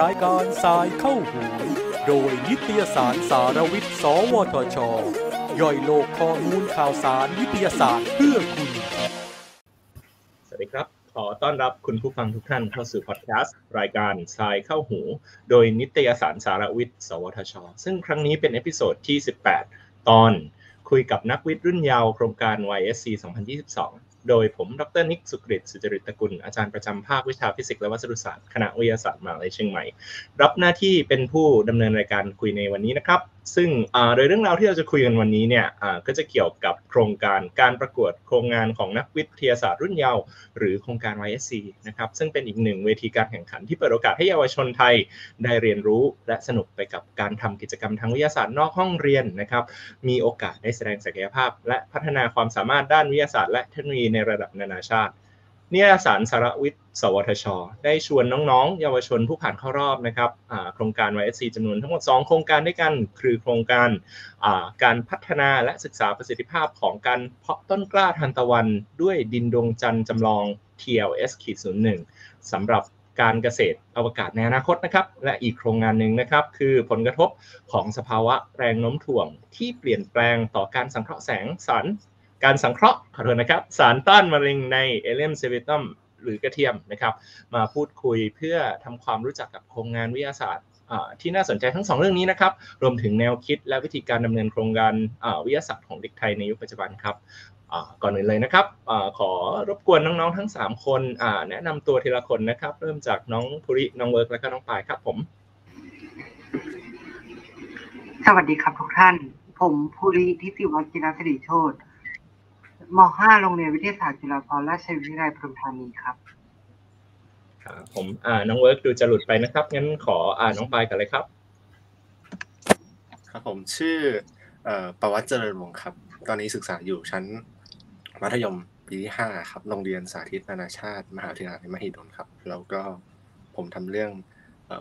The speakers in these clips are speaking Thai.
รายการสายเข้าหูโดยนิตยสารสารวิทย์สวทช.ย่อยโลกข้อมูลข่าวสารวิทยาศาสตร์เพื่อคุณสวัสดีครับขอต้อนรับคุณผู้ฟังทุกท่านเข้าสู่พอดแคสต์รายการสายเข้าหูโดยนิตยสารสารวิทย์สวทช.ซึ่งครั้งนี้เป็นเอพิโซดที่18ตอนคุยกับนักวิทย์รุ่นเยาว์โครงการ YSC 2022โดยผมดร.นิกสุกฤตสุจริตตระกูลอาจารย์ประจำภาควิชาฟิสิกส์และวัสดุศาสตร์คณะวิทยาศาสตร์มหาวิทยาลัยเชียงใหม่รับหน้าที่เป็นผู้ดำเนินรายการคุยในวันนี้นะครับซึ่งโดยเรื่องราวที่เราจะคุยกันวันนี้เนี่ยก็จะเกี่ยวกับโครงการการประกวดโครงงานของนักวิทยาศาสตร์รุ่นเยาว์หรือโครงการ YSC นะครับซึ่งเป็นอีกหนึ่งเวทีการแข่งขันที่เปิดโอกาสให้เยาวชนไทยได้เรียนรู้และสนุกไปกับการทำกิจกรรมทางวิทยาศาสตร์นอกห้องเรียนนะครับมีโอกาสได้แสดงศักยภาพและพัฒนาความสามารถด้านวิทยาศาสตร์และเทคโนโลยีในระดับนานาชาตินิตยสารสารวิทย์สวทช.ได้ชวนน้องๆเยาวชนผู้ผ่านเข้ารอบนะครับโครงการ YSC จำนวนทั้งหมด2โครงการด้วยกันคือโครงการการพัฒนาและศึกษาประสิทธิภาพของการเพาะต้นกล้าทานตะวันด้วยดินดวงจันทร์จำลอง TLS-01 สำหรับการเกษตรอวกาศในอนาคตนะครับและอีกโครงงานหนึ่งนะครับคือผลกระทบของสภาวะแรงโน้มถ่วงที่เปลี่ยนแปลงต่อการสังเคราะห์แสงสันการสังเคราะห์ขอโทษนะครับสารต้านมะเร็งในเอเลมเซเวตัมหรือกระเทียมนะครับมาพูดคุยเพื่อทำความรู้จักกับโครงงานวิทยาศาสตร์ที่น่าสนใจทั้ง2เรื่องนี้นะครับรวมถึงแนวคิดและวิธีการดำเนินโครงการวิทยาศาสตร์ของเด็กไทยในยุคปัจจุบันครับก่อนอื่นเลยนะครับขอรบกวนน้องๆทั้ง3คนแนะนำตัวทีละคนนะครับเริ่มจากน้องภูริน้องเวิร์กและก็น้องปายครับผมสวัสดีครับทุกท่านผมภูริทิติวัฒน์กินศิริโชติม.5 โรงเรียนวิทยาศาสตร์จุฬาภรณ์ราชวิทยาลัยปทุมธานีครับครับผมน้องเวิร์กดูจะหลุดไปนะครับงั้นขอน้องปายกันเลยครับครับผมชื่อประวัติเจริญวงศ์ครับตอนนี้ศึกษาอยู่ชั้นมัธยมปีที่5ครับโรงเรียนสาธิตนานาชาติมหาวิทยาลัยมหิดลครับแล้วก็ผมทำเรื่อง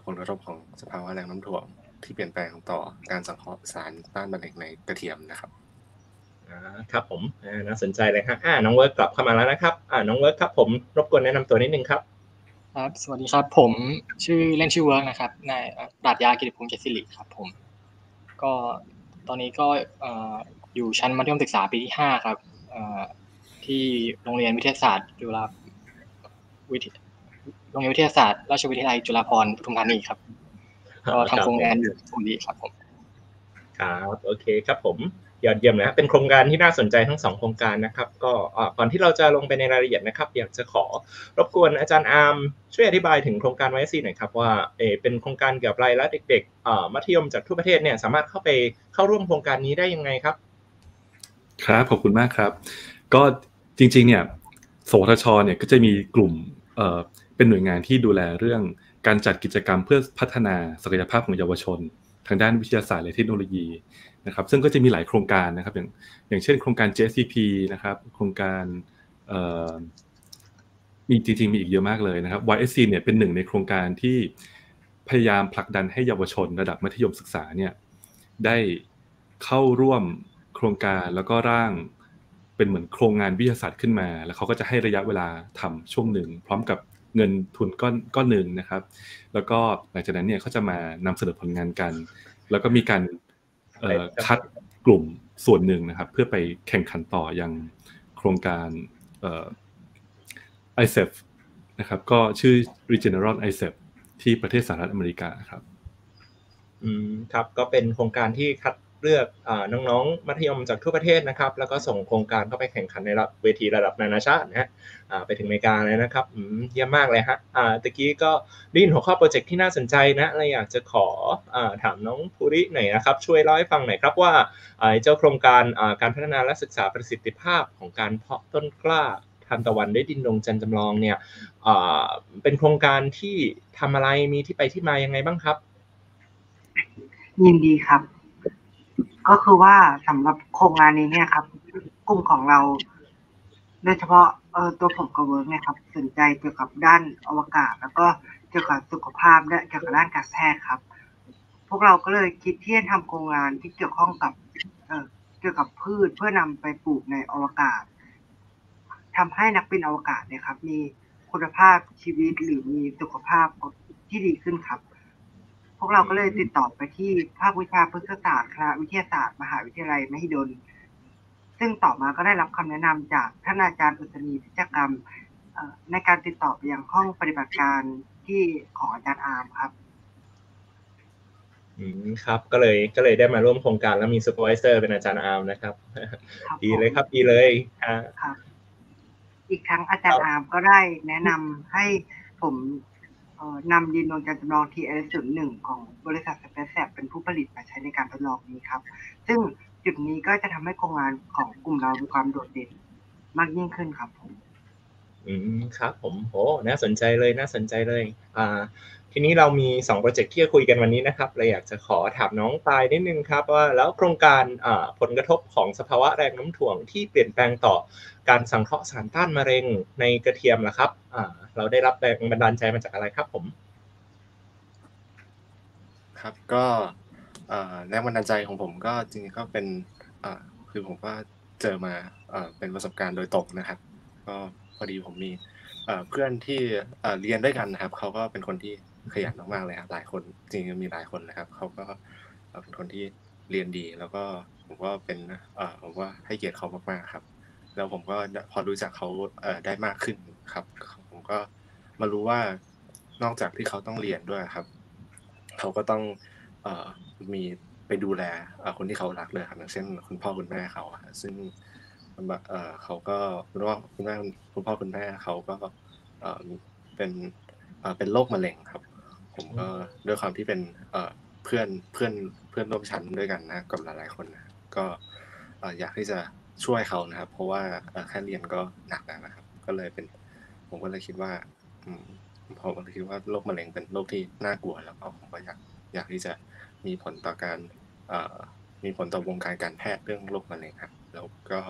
ผลกระทบของสภาวะแรงน้ำถ่วงที่เปลี่ยนแปลงต่อการสังเคราะห์สารต้านมะเร็งในกระเทียมนะครับครับผมน่าสนใจเลยครับน้องเวิร์กกลับเข้ามาแล้วนะครับน้องเวิร์กครับผมรบกวนแนะนำตัวนิดนึงครับครับสวัสดีครับผมชื่อเล่นชื่อเวิร์กนะครับนายปราชญากิติพงษ์เจตศิริครับผมก็ตอนนี้ก็อยู่ชั้นมัธยมศึกษาปีที่5ครับที่โรงเรียนวิทยาศาสตร์จุฬาโรงเรียนวิทยาศาสตร์ราชวิทยาลัยจุฬาภรณ์ปทุมธานีครับก็ทำโครงงานอยู่ตรงนี้ครับผมครับโอเคครับผมยอดเยี่ยมนะเป็นโครงการที่น่าสนใจทั้ง2โครงการนะครับก็ก่อนที่เราจะลงไปในรายละเอียดนะครับอยากจะขอรบกวนอาจารย์อาร์มช่วยอธิบายถึงโครงการ YSC หน่อยครับว่าเป็นโครงการเกี่ยวกับอะไรและเด็กๆมัธยมจากทั่วประเทศเนี่ยสามารถเข้าร่วมโครงการนี้ได้ยังไงครับครับขอบคุณมากครับก็จริงๆเนี่ยสวทช.เนี่ยก็จะมีกลุ่มเป็นหน่วยงานที่ดูแลเรื่องการจัดกิจกรรมเพื่อพัฒนาศักยภาพของเยาวชนทางด้านวิทยาศาสตร์และเทคโนโลยีนะครับซึ่งก็จะมีหลายโครงการนะครับอย่างเช่นโครงการ JCP นะครับโครงการมีจริงๆมีอีกเยอะมากเลยนะครับ YSC เนี่ยเป็นหนึ่งในโครงการที่พยายามผลักดันให้เยาวชนระดับมัธยมศึกษาเนี่ยได้เข้าร่วมโครงการแล้วก็ร่างเป็นเหมือนโครงงานวิทยาศาสตร์ขึ้นมาแล้วเขาก็จะให้ระยะเวลาทำช่วงหนึ่งพร้อมกับเงินทุนก้อนหนึ่งนะครับแล้วก็หลังจากนั้นเนี่ยเขาจะมานำเสนอผลงานกันแล้วก็มีการคัดกลุ่มส่วนหนึ่งนะครับเพื่อไปแข่งขันต่อยังโครงการICEF นะครับก็ชื่อ Regeneron ICEF ที่ประเทศสหรัฐอเมริกาครับครับก็เป็นโครงการที่คัดเลือกน้องๆมัธยมจากทั่วประเทศนะครับแล้วก็ส่งโครงการเข้าไปแข่งขันในเวทีระดับนานาชาตินะฮะไปถึงอเมริกาเลยนะครับเยี่ยมมากเลยฮะตะกี้ก็ได้ยินหัวข้อโปรเจกต์ที่น่าสนใจนะเลยอยากจะขอถามน้องภูริหน่อยนะครับช่วยเล่าให้ฟังหน่อยครับว่าเจ้าโครงการการพัฒนาและศึกษาประสิทธิภาพของการเพาะต้นกล้าทานตะวันด้วยดินดวงจันทร์จำลองเนี่ยเป็นโครงการที่ทำอะไรมีที่ไปที่มายังไงบ้างครับยินดีครับก็คือว่าสำหรับโครงงานนี้เนี่ยครับกลุ่มของเราโดยเฉพาะตัวผมกับเวิร์กเนี่ยครับสนใจเกี่ยวกับด้านอวกาศแล้วก็เกี่ยวกับสุขภาพและเกี่ยวกับด้านการแพทย์ครับพวกเราก็เลยคิดที่จะทำโครงงานที่เกี่ยวข้องกับเกี่ยวกับพืชเพื่อนำไปปลูกในอวกาศ ทำให้นักบินอวกาศเนี่ยครับมีคุณภาพชีวิตหรือมีสุขภาพที่ดีขึ้นครับพวกเราก็เลยติดต่อไปที่ภาควิชาพฤกษศาสตร์คณะวิทยาศาสตร์มหาวิทยาลัยมหิดลซึ่งต่อมาก็ได้รับคำแนะนำจากท่านอาจารย์อุตมีพิจกรรมในการติดต่อไปยังห้องปฏิบัติการที่ของอาจารย์อาร์มครับครับก็เลยได้มาร่วมโครงการแล้วมีซูเปอร์ไวเซอร์เป็นอาจารย์อาร์มนะครับดีเลยครับดีเลยครับอีกครั้งอาจารย์อาร์มก็ได้แนะนำให้ผมนำดินโดนการจำลอง TS01 ของบริษัท Space Lab เป็นผู้ผลิตมาใช้ในการทดลองนี้ครับซึ่งจุดนี้ก็จะทำให้โครงงานของกลุ่มเรามีความโดดเด่นมากยิ่งขึ้นครับผมครับผมโหน่าสนใจเลยน่าสนใจเลยทีนี้เรามี2โปรเจกต์ที่จะคุยกันวันนี้นะครับเราอยากจะขอถามน้องปายนิดนึงครับว่าแล้วโครงการผลกระทบของสภาวะแรงน้ำถ่วงที่เปลี่ยนแปลงต่อการสังเคราะห์สารต้านมะเร็งในกระเทียมล่ะครับเราได้รับแรงบันดาลใจมาจากอะไรครับผมครับก็แรงบันดาลใจของผมก็จริงๆก็เป็นคือผมก็เจอมาเป็นประสบการณ์โดยตรงนะครับก็พอดีผมมีเพื่อนที่เรียนด้วยกันนะครับเขาก็เป็นคนที่ขยันมากๆเลยครับหลายคนจริงๆมีหลายคนนะครับเขาก็เป็นคนที่เรียนดีแล้วก็ผมว่าเป็นผมว่าให้เกียรติเขามากๆครับแล้วผมก็พอรู้จักเขาได้มากขึ้นครับผมก็มารู้ว่านอกจากที่เขาต้องเรียนด้วยครับเขาก็ต้องมีไปดูแลคนที่เขารักเลยครับอย่างเช่นคุณพ่อคุณแม่เขาซึ่งเขาก็รู้ว่าคุณพ่อคุณแม่เขาก็เป็นโรคมะเร็งครับผมก็ด้วยความที่เป็นเพื่อนร่วมชั้นด้วยกันนะกับหลายๆคนนะก็อยากที่จะช่วยเขานะครับเพราะว่าแค่เรียนก็หนักแล้วนะครับก็เลยเป็นผมก็เลยคิดว่าโรคมะเร็งเป็นโรคที่น่ากลัวแล้วก็ผมก็อยากที่จะมีผลต่อการมีผลต่อวงการการแพทย์เรื่องโรคมะเร็งครับแล้วก็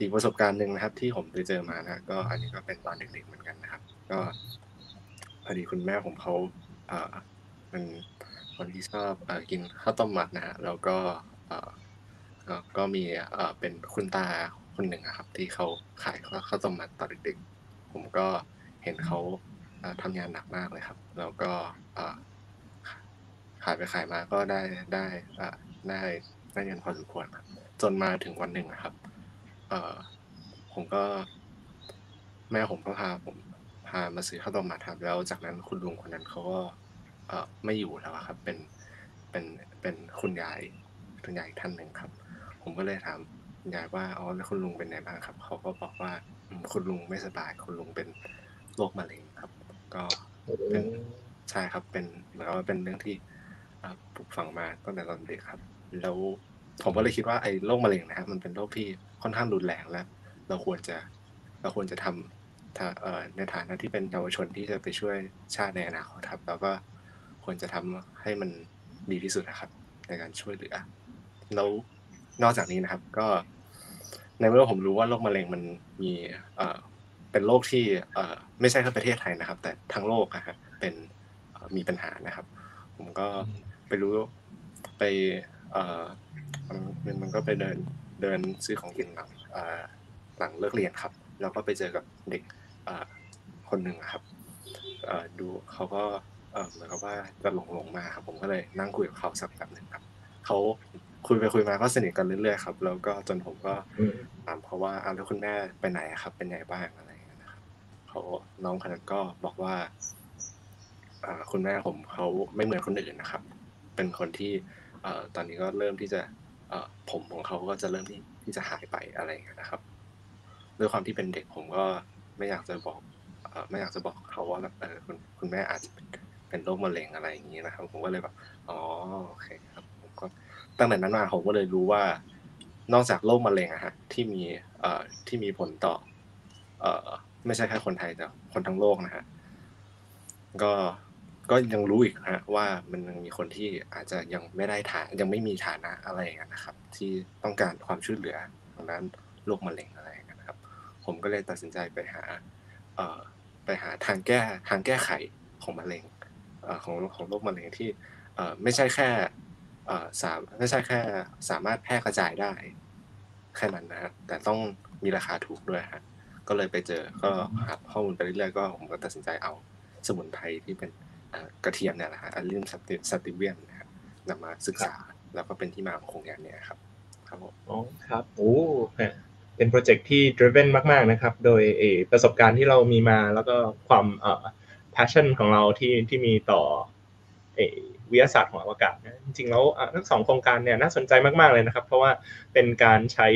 อีกประสบการณ์หนึ่งนะครับที่ผมไปเจอมานะก็อันนี้ก็เป็นตอนเด็กๆเหมือนกันนะครับก็พอดีคุณแม่ผมเขาเป็นคนที่ชอบกินข้าวต้มมัดนะฮะแล้วก็มีเป็นคุณตาคนหนึ่งครับที่เขาขายข้าวต้มมัดตอนเด็กๆผมก็เห็นเขาทำงานหนักมากเลยครับแล้วก็ขายไปขายมาก็ได้เงินพอสมควรครับจนมาถึงวันหนึ่งนะครับผมก็แม่ผมก็พาผมมาซื้อข้าวต้มมัดครับแล้วจากนั้นคุณลุงคนนั้นเขาก็ไม่อยู่แล้วครับเป็นคุณยายท่านหนึ่งครับผมก็เลยถามคุณยายว่าอ๋อแล้วคุณลุงเป็นไงบ้างครับเขาก็บอกว่าคุณลุงไม่สบายคุณลุงเป็นโรคมะเร็งครับก็เป็นใช่ครับเป็นเหมือนว่าเป็นเรื่องที่ปลูกฝังมาตั้งแต่ตอนเด็กครับแล้วผมก็เลยคิดว่าไอ้โรคมะเร็งนะครับมันเป็นโรคที่ค่อนข้างรุนแรงและเราควรจะทำในฐานะที่เป็นเยาวชนที่จะไปช่วยชาติในอนาคตครับแล้วก็ควรจะทำให้มันดีที่สุดนะครับในการช่วยเหลือแล้วนอกจากนี้นะครับก็ในเมื่อผมรู้ว่าโรคมะเร็งมันมีเป็นโรคที่ไม่ใช่แค่ประเทศไทยนะครับแต่ทั้งโลกนะครับเป็นมีปัญหานะครับผมก็ไปรู้ไปมันก็ไปเดินซื้อของกินหลังเลิกเรียนครับแล้วก็ไปเจอกับเด็กคนหนึ่งครับดูเขาก็เหมือนกับว่าจะหลงมาครับผมก็เลยนั่งคุยกับเขาสักแป๊บนึงครับเขาคุยไปคุยมาก็สนิทกันเรื่อยๆครับแล้วก็จนผมก็ถามเขาว่าแล้วคุณแม่ไปไหนครับเป็นไงบ้างอะไรอย่างเงี้ยนะครับเขาน้องคนนั้นก็บอกว่าคุณแม่ผมเขาไม่เหมือนคนอื่นนะครับเป็นคนที่ตอนนี้ก็เริ่มที่จะผมของเขาก็จะเริ่มที่จะหายไปอะไรอย่างเงี้ยนะครับด้วยความที่เป็นเด็กผมก็ไม่อยากจะบอกเขาว่าคุณแม่อาจจะเป็นโรคมะเร็งอะไรอย่างเงี้ยนะครับผมก็เลยแบบอ๋อโอเคครับผมก็ตั้งแต่นั้นมาผมก็เลยรู้ว่านอกจากโรคมะเร็งอะฮะที่มีผลต่อไม่ใช่แค่คนไทยแต่คนทั้งโลกนะฮะก็ยังรู้อีกนะว่ามันมีคนที่อาจจะยังไม่ได้ยังไม่มีฐานะอะไรอย่างเงี้ยนะครับที่ต้องการความช่วยเหลือทางด้านโรคมะเร็งอะไรอย่างเงี้ยนะครับผมก็เลยตัดสินใจไปหาทางแก้ไขของมะเร็งของโรคมะเร็งที่ไม่ใช่แค่สามารถแพร่กระจายได้แค่นั้นนะฮะแต่ต้องมีราคาถูกด้วยฮะ ก็เลยไปเจอก็หาข้อมูลไปเรื่อยๆก็ผมก็ตัดสินใจเอาสมุนไพรที่เป็นกระเทียมเนี่ยนะฮะอัลลิมซัตติเวียนนะครับนำมาศึกษาแล้วก็เป็นที่มาของโครงการเนี่ยครับครับผมอ๋อครับโอ้เป็นโปรเจกต์ที่ driven มากๆนะครับโดยประสบการณ์ที่เรามีมาแล้วก็ความpassion ของเราที่มีต่อวิทยาศาสตร์ของอวกาศนะจริงๆแล้วทั้งสองโครงการเนี่ยน่าสนใจมากๆเลยนะครับเพราะว่าเป็นการใช้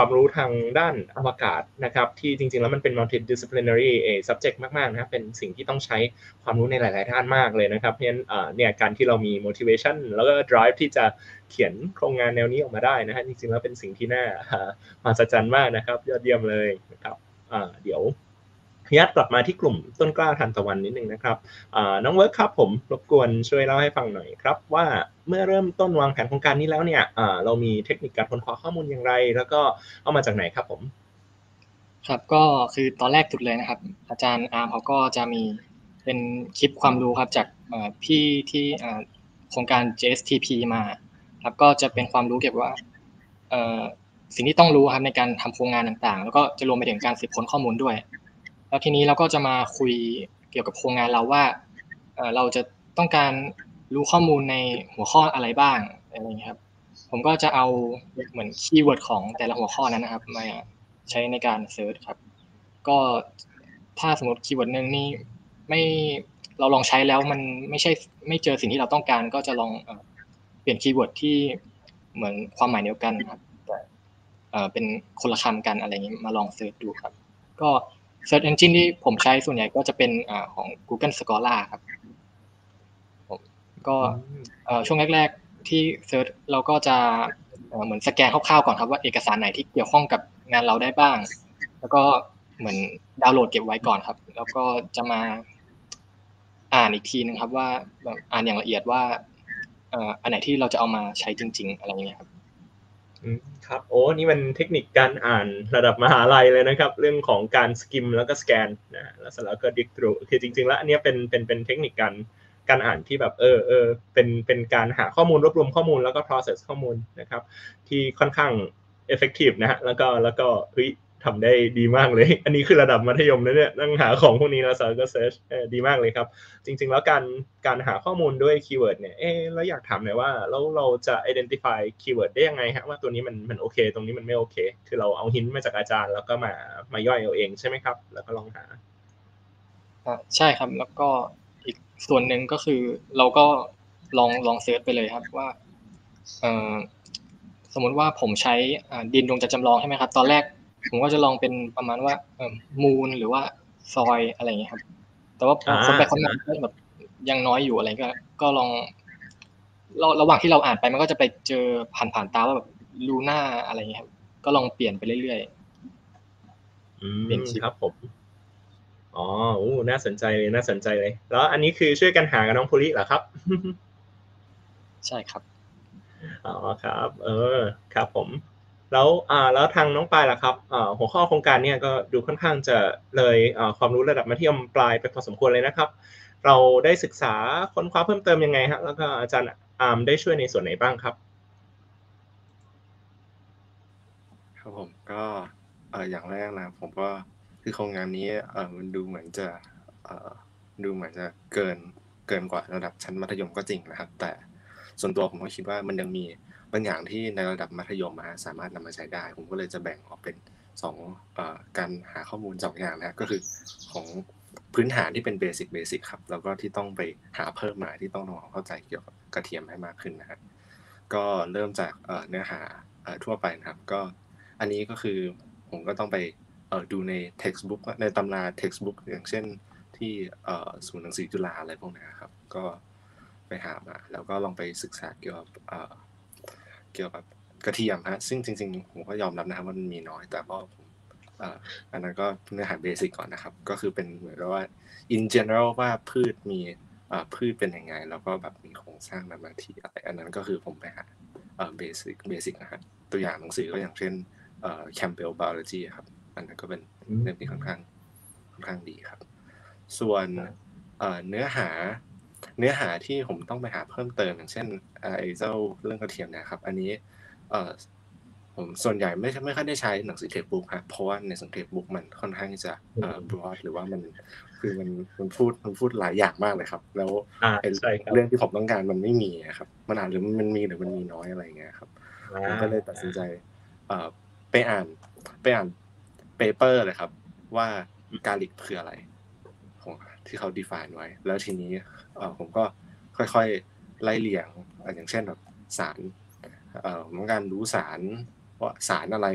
ความรู้ทางด้านอวกาศนะครับที่จริงๆแล้วมันเป็น multidisciplinary subject มากๆนะเป็นสิ่งที่ต้องใช้ความรู้ในหลายๆด้านมากเลยนะครับเพราะฉะนั้นเนี่ยการที่เรามี motivation แล้วก็ drive ที่จะเขียนโครงงานแนวนี้ออกมาได้นะฮะจริงๆแล้วเป็นสิ่งที่น่ามหัศจรรย์มากนะครับยอดเยี่ยมเลยนะครับเดี๋ยวขยับกลับมาที่กลุ่มต้นกล้าทานตะวันนิดนึงนะครับน้องเวิร์คครับผมรบกวนช่วยเล่าให้ฟังหน่อยครับว่าเมื่อเริ่มต้นวางแผนโครงการนี้แล้วเนี่ยเรามีเทคนิคการค้นคว้าข้อมูลอย่างไรแล้วก็เอามาจากไหนครับผมครับก็คือตอนแรกสุดเลยนะครับอาจารย์อาร์มเขาก็จะมีเป็นคลิปความรู้ครับจากพี่ที่โครงการ JSTP มาครับก็จะเป็นความรู้เกี่ยวกับว่าสิ่งที่ต้องรู้ครับในการทำโครงงานต่างๆแล้วก็จะรวมไปถึงการสืบค้นข้อมูลด้วยแล้วทีนี้เราก็จะมาคุยเกี่ยวกับโครงงานเราว่าเราจะต้องการรู้ข้อมูลในหัวข้ออะไรบ้างอะไรอย่างนี้ครับผมก็จะเอาเหมือนคีย์เวิร์ดของแต่ละหัวข้อนั้นนะครับมาใช้ในการเซิร์ชครับก็ถ้าสมมติคีย์เวิร์ดนึงนี่ไม่เราลองใช้แล้วมันไม่เจอสิ่งที่เราต้องการก็จะลองเปลี่ยนคีย์เวิร์ดที่เหมือนความหมายเดียวกันครับเป็นคนละคำกันอะไรอย่างนี้มาลองเซิร์ชดูครับก็Search Engine ที่ผมใช้ส่วนใหญ่ก็จะเป็นของ Google Scholar ครับผมก็ช่วงแรกๆที่ Search เราก็จะเหมือนสแกนคร่าวๆก่อนครับว่าเอกสารไหนที่เกี่ยวข้องกับงานเราได้บ้างแล้วก็เหมือนดาวน์โหลดเก็บไว้ก่อนครับแล้วก็จะมาอ่านอีกทีนึงครับว่าอ่านอย่างละเอียดว่าอันไหนที่เราจะเอามาใช้จริงๆอะไรอย่างเงี้ยครับครับโอ้นี่มันเทคนิคการอ่านระดับมหาลัยเลยนะครับเรื่องของการสกิมแล้วก็สแกนนะแล้วเสร็จแล้วก็ดิกทรูคือจริงๆแล้วอันนี้เป็นเทคนิคการอ่านที่แบบเป็นการหาข้อมูลรวบรวมข้อมูลแล้วก็ process ข้อมูลนะครับที่ค่อนข้าง effective นะฮะแล้วก็เฮ้ยทำได้ดีมากเลยอันนี้คือระดับมัธยมนะเนี่ยนั่งหาของพวกนี้แล้วก็เซิร์ชดีมากเลยครับจริงๆแล้วการหาข้อมูลด้วยคีย์เวิร์ดเนี่ยเราอยากถามหน่อยว่าเราจะ identify คีย์เวิร์ดได้ยังไงฮะว่าตัวนี้มันโอเคตรงนี้มันไม่โอเคคือเราเอาหินมาจากอาจารย์แล้วก็มาย่อยเอาเองใช่ไหมครับแล้วก็ลองหาใช่ครับแล้วก็อีกส่วนหนึ่งก็คือเราก็ลองเซิร์ชไปเลยครับว่าสมมติว่าผมใช้ดินดวงจันทร์จำลองใช่ไหมครับตอนแรกผมก็จะลองเป็นประมาณว่ามูลหรือว่าซอยอะไรอย่างเงี้ยครับแต่ว่าคนไปคนมาแบบยังน้อยอยู่อะไรก็ลองระหว่างที่เราอ่านไปมันก็จะไปเจอผ่านตาว่าแบบลูน่าอะไรอย่างเงี้ยครับก็ลองเปลี่ยนไปเรื่อยๆเป็นครับผมอ๋อน่าสนใจเลยน่าสนใจเลยแล้วอันนี้คือช่วยกันหากับน้องภูริเหรอครับใช่ครับอ๋อครับครับผมแล้วทางน้องปลายล่ะครับหัวข้อโครงการเนี่ยก็ดูค่อนข้างจะเลยความรู้ระดับมัธยมปลายไปพอสมควรเลยนะครับเราได้ศึกษาค้นคว้าเพิ่มเติมยังไงฮะแล้วก็อาจารย์อาร์มได้ช่วยในส่วนไหนบ้างครับครับผมก็อย่างแรกนะผมก็คือโครงงานนี้มันดูเหมือนจะเกินกว่าระดับชั้นมัธยมก็จริงนะครับแต่ส่วนตัวผมก็คิดว่ามันยังมีบางอย่างที่ในระดับมัธยมสามารถนำมาใช้ได้ผมก็เลยจะแบ่งออกเป็น2การหาข้อมูล2อย่างนะก็คือของพื้นฐานที่เป็นเบสิกครับแล้วก็ที่ต้องไปหาเพิ่มมาที่ต้องทำความเข้าใจเกี่ยวกับกระเทียมให้มากขึ้นนะครับก็เริ่มจากเนื้อหาทั่วไปนะครับก็อันนี้ก็คือผมก็ต้องไปดูใน textbook ในตำรา textbook อย่างเช่นที่ศูนย์หนังสือจุฬาอะไรพวกนี้ครับก็ไปหามาแล้วก็ลองไปศึกษาเกี่ยวกับกระเทียมฮะซึ่งจริงๆผมก็ยอมรับนะครับว่ามันมีน้อยแต่ก็ผมอันนั้นก็เนื้อหาเบสิกก่อนนะครับก็คือเป็นเหมือนว่า in general ว่าพืชมีพืชเป็นยังไงแล้วก็แบบมีโครงสร้างบางทีอะไรอันนั้นก็คือผมไปหาเบสิกนะฮะตัวอย่างหนังสือก็อย่างเช่นCampbell Biology ครับอันนั้นก็เป็นเล่มที่ค่อนข้างดีครับส่วนเนื้อหาที่ผมต้องไปหาเพิ่มเติมอย่างเช่นไอ้เรื่องกระเทียมนะครับอันนี้ ผมส่วนใหญ่ไม่ค่อยได้ใช้หนังสือเทปบุ๊กครับเพราะว่าในหนังสือเทปบุ๊กมันค่อนข้างจะbroad หรือว่ามันพูดหลายอย่างมากเลยครับแล้วเรื่องที่ผมต้องการมันไม่มีครับมันอ่านหรือมันมีหรือมันมีน้อยอะไรอย่างเงี้ยครับผมก็เลยตัดสินใจไปอ่านเปเปอร์เลยครับว่าการิกคืออะไรของที่เขา define ไว้แล้วทีนี้ผมก็ค่อยๆไล่เรียงอย่างเช่นแบบสารผมต้องการรู้สารว่าสารอะไร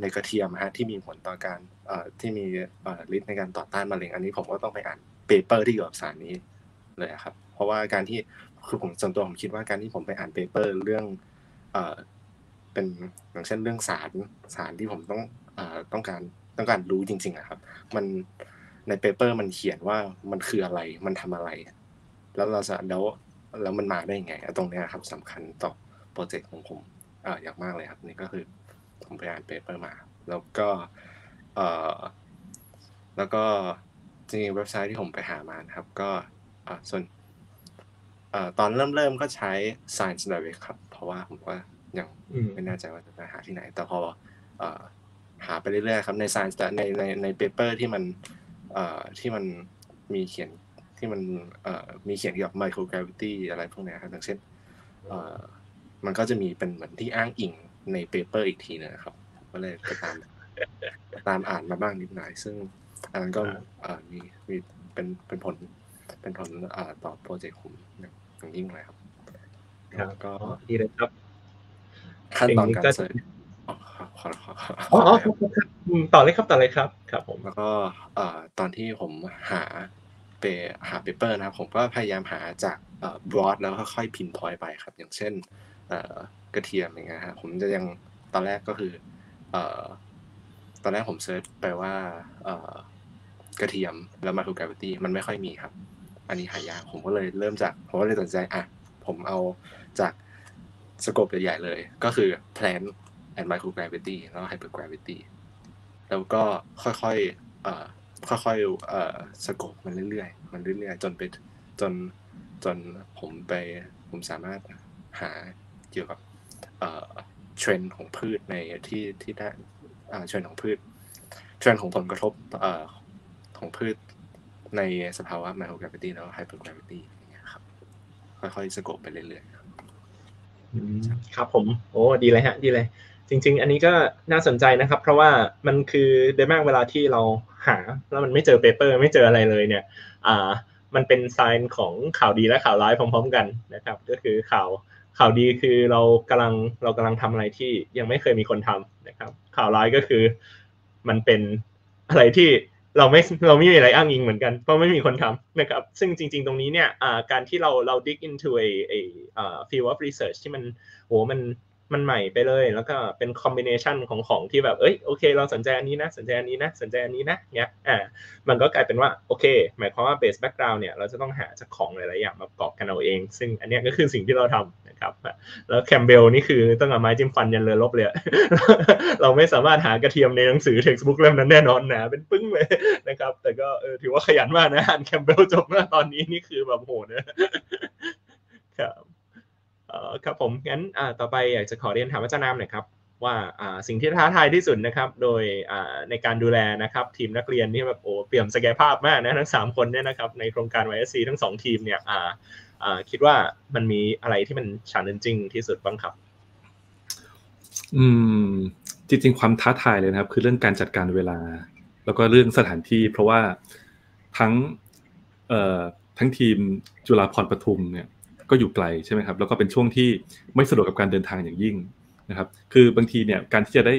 ในกระเทียมฮะที่มีผลต่อการที่มีฤทธิ์ในการต่อต้านมะเร็งอันนี้ผมก็ต้องไปอ่านเปเปอร์ที่เกี่ยวกับสารนี้เลยครับเพราะว่าการที่คือผมส่วนตัวผมคิดว่าการที่ผมไปอ่านเปเปอร์เรื่องเป็นอย่างเช่นเรื่องสารที่ผมต้องการรู้จริงๆนะครับมันในเปเปอร์มันเขียนว่ามันคืออะไรมันทำอะไรแล้วเราจะแล้วมันมาได้ยังไงตรงนี้ครับสำคัญต่อโปรเจกต์ของผมอยากมากเลยครับนี่ก็คือผมไปอ่านเปเปอร์มาแล้วก็จริงๆเว็บไซต์ที่ผมไปหามาครับก็ส่วนตอนเริ่มก็ใช้ Science Direct ครับเพราะว่าผมก็ยังไม่แน่ใจว่าจะไปหาที่ไหนแต่พอหาไปเรื่อยๆครับใน Science ในเปเปอร์ที่มันมีเขียนที่มันมีเขียนเกี่ยวกับ microgravity อะไรพวกนี้ครับอย่างเช่นมันก็จะมีเป็นเหมือนที่อ้างอิงในเปเปอร์อีกทีนะครับก็เลยไปตามอ่านมาบ้างนิดหน่อยซึ่งอันนั้นก็มีเป็นผลต่อโปรเจกต์ผมอย่างยิ่งเลยครับแล้วก็ดีเลยครับขั้นตอนการเสิร์ชต่อเลยครับครับผมแล้วก็ตอนที่ผมหาเปเปอร์นะครับผมก็พยายามหาจากbroad แล้วค่อยๆ pinpoint ไปครับอย่างเช่นกระเทียมอย่างเงี้ยฮะผมจะยังตอนแรกก็คือตอนแรกผมเซิร์ชไปว่ากระเทียมแล้ว microgravity มันไม่ค่อยมีครับอันนี้หายากผมก็เลยเริ่มจากผมก็เลยตัดใจผมเอาจากสโคปใหญ่ๆเลยก็คือ plant and microgravity แล้วก็ hypergravity แล้วก็ค่อยๆสะกดมันเรื่อยๆจนผมสามารถหาเกี่ยวกับเทรนด์ของพืชในที่ได้เทรนด์ของพืชเทรนด์ของผลกระทบของพืชในสภาวะ microgravity แล้ว hypergravity อย่างเงี้ยครับค่อยๆสะกดไปเรื่อยๆครับผมโอ้ดีเลยฮะดีเลยจริงๆอันนี้ก็น่าสนใจนะครับเพราะว่ามันคือโดยมากเวลาที่เราหาแล้วมันไม่เจอเปเปอร์ไม่เจออะไรเลยเนี่ยมันเป็นไซน์ของข่าวดีและข่าวร้ายพร้อมๆกันนะครับก็คือข่าวดีคือเรากำลังทำอะไรที่ยังไม่เคยมีคนทำนะครับข่าวร้ายก็คือมันเป็นอะไรที่เราไม่มีอะไรอ้างอิงเหมือนกันเพราะไม่มีคนทำนะครับซึ่งจริงๆตรงนี้เนี่ยการที่เรา dig into a field of research ที่มันโหมันใหม่ไปเลยแล้วก็เป็นคอมบิเนชันของที่แบบเอ้ยโอเคเราสนใจอันนี้นะสนใจอันนี้นะสนใจอันนี้นะเนี้ยมันก็กลายเป็นว่าโอเคหมายความว่าเบสแบ็กกราวน์เนี่ยเราจะต้องหาจากของหลายๆอย่างมาประกอบกันเอาเองซึ่งอันเนี้ยก็คือสิ่งที่เราทำนะครับแล้วแคมเบลนี่คือตั้งแต่ไม้จิ้มฟันยันเรือรบเลย เราไม่สามารถหากระเทียมในหนังสือเท็กซ์บุ๊กเล่มนั้นแน่นอนนะเป็นปึ้งเลยนะครับแต่ก็ถือว่าขยันมากนะอ่านแคมเบลจบเมื่อตอนนี้นี่คือแบบโหดนะครับครับผมงั้นต่อไปอยากจะขอเรียนถามอาจารย์น้ำหน่อยครับว่าสิ่งที่ท้าทายที่สุดนะครับโดยในการดูแลนะครับทีมนักเรียนที่แบบโอ้เปี่ยมศักยภาพมากนะทั้ง3คนเนี่ยนะครับในโครงการ YSC ทั้ง2ทีมเนี่ยคิดว่ามันมีอะไรที่มัน challenging ที่สุดบ้างครับจริงๆความท้าทายเลยนะครับคือเรื่องการจัดการเวลาแล้วก็เรื่องสถานที่เพราะว่าทั้งทีมจุฬาภรณ์ปทุมเนี่ยก็อยู่ไกลใช่ไหมครับแล้วก็เป็นช่วงที่ไม่สะดวกกับการเดินทางอย่างยิ่งนะครับคือบางทีเนี่ยการที่จะได้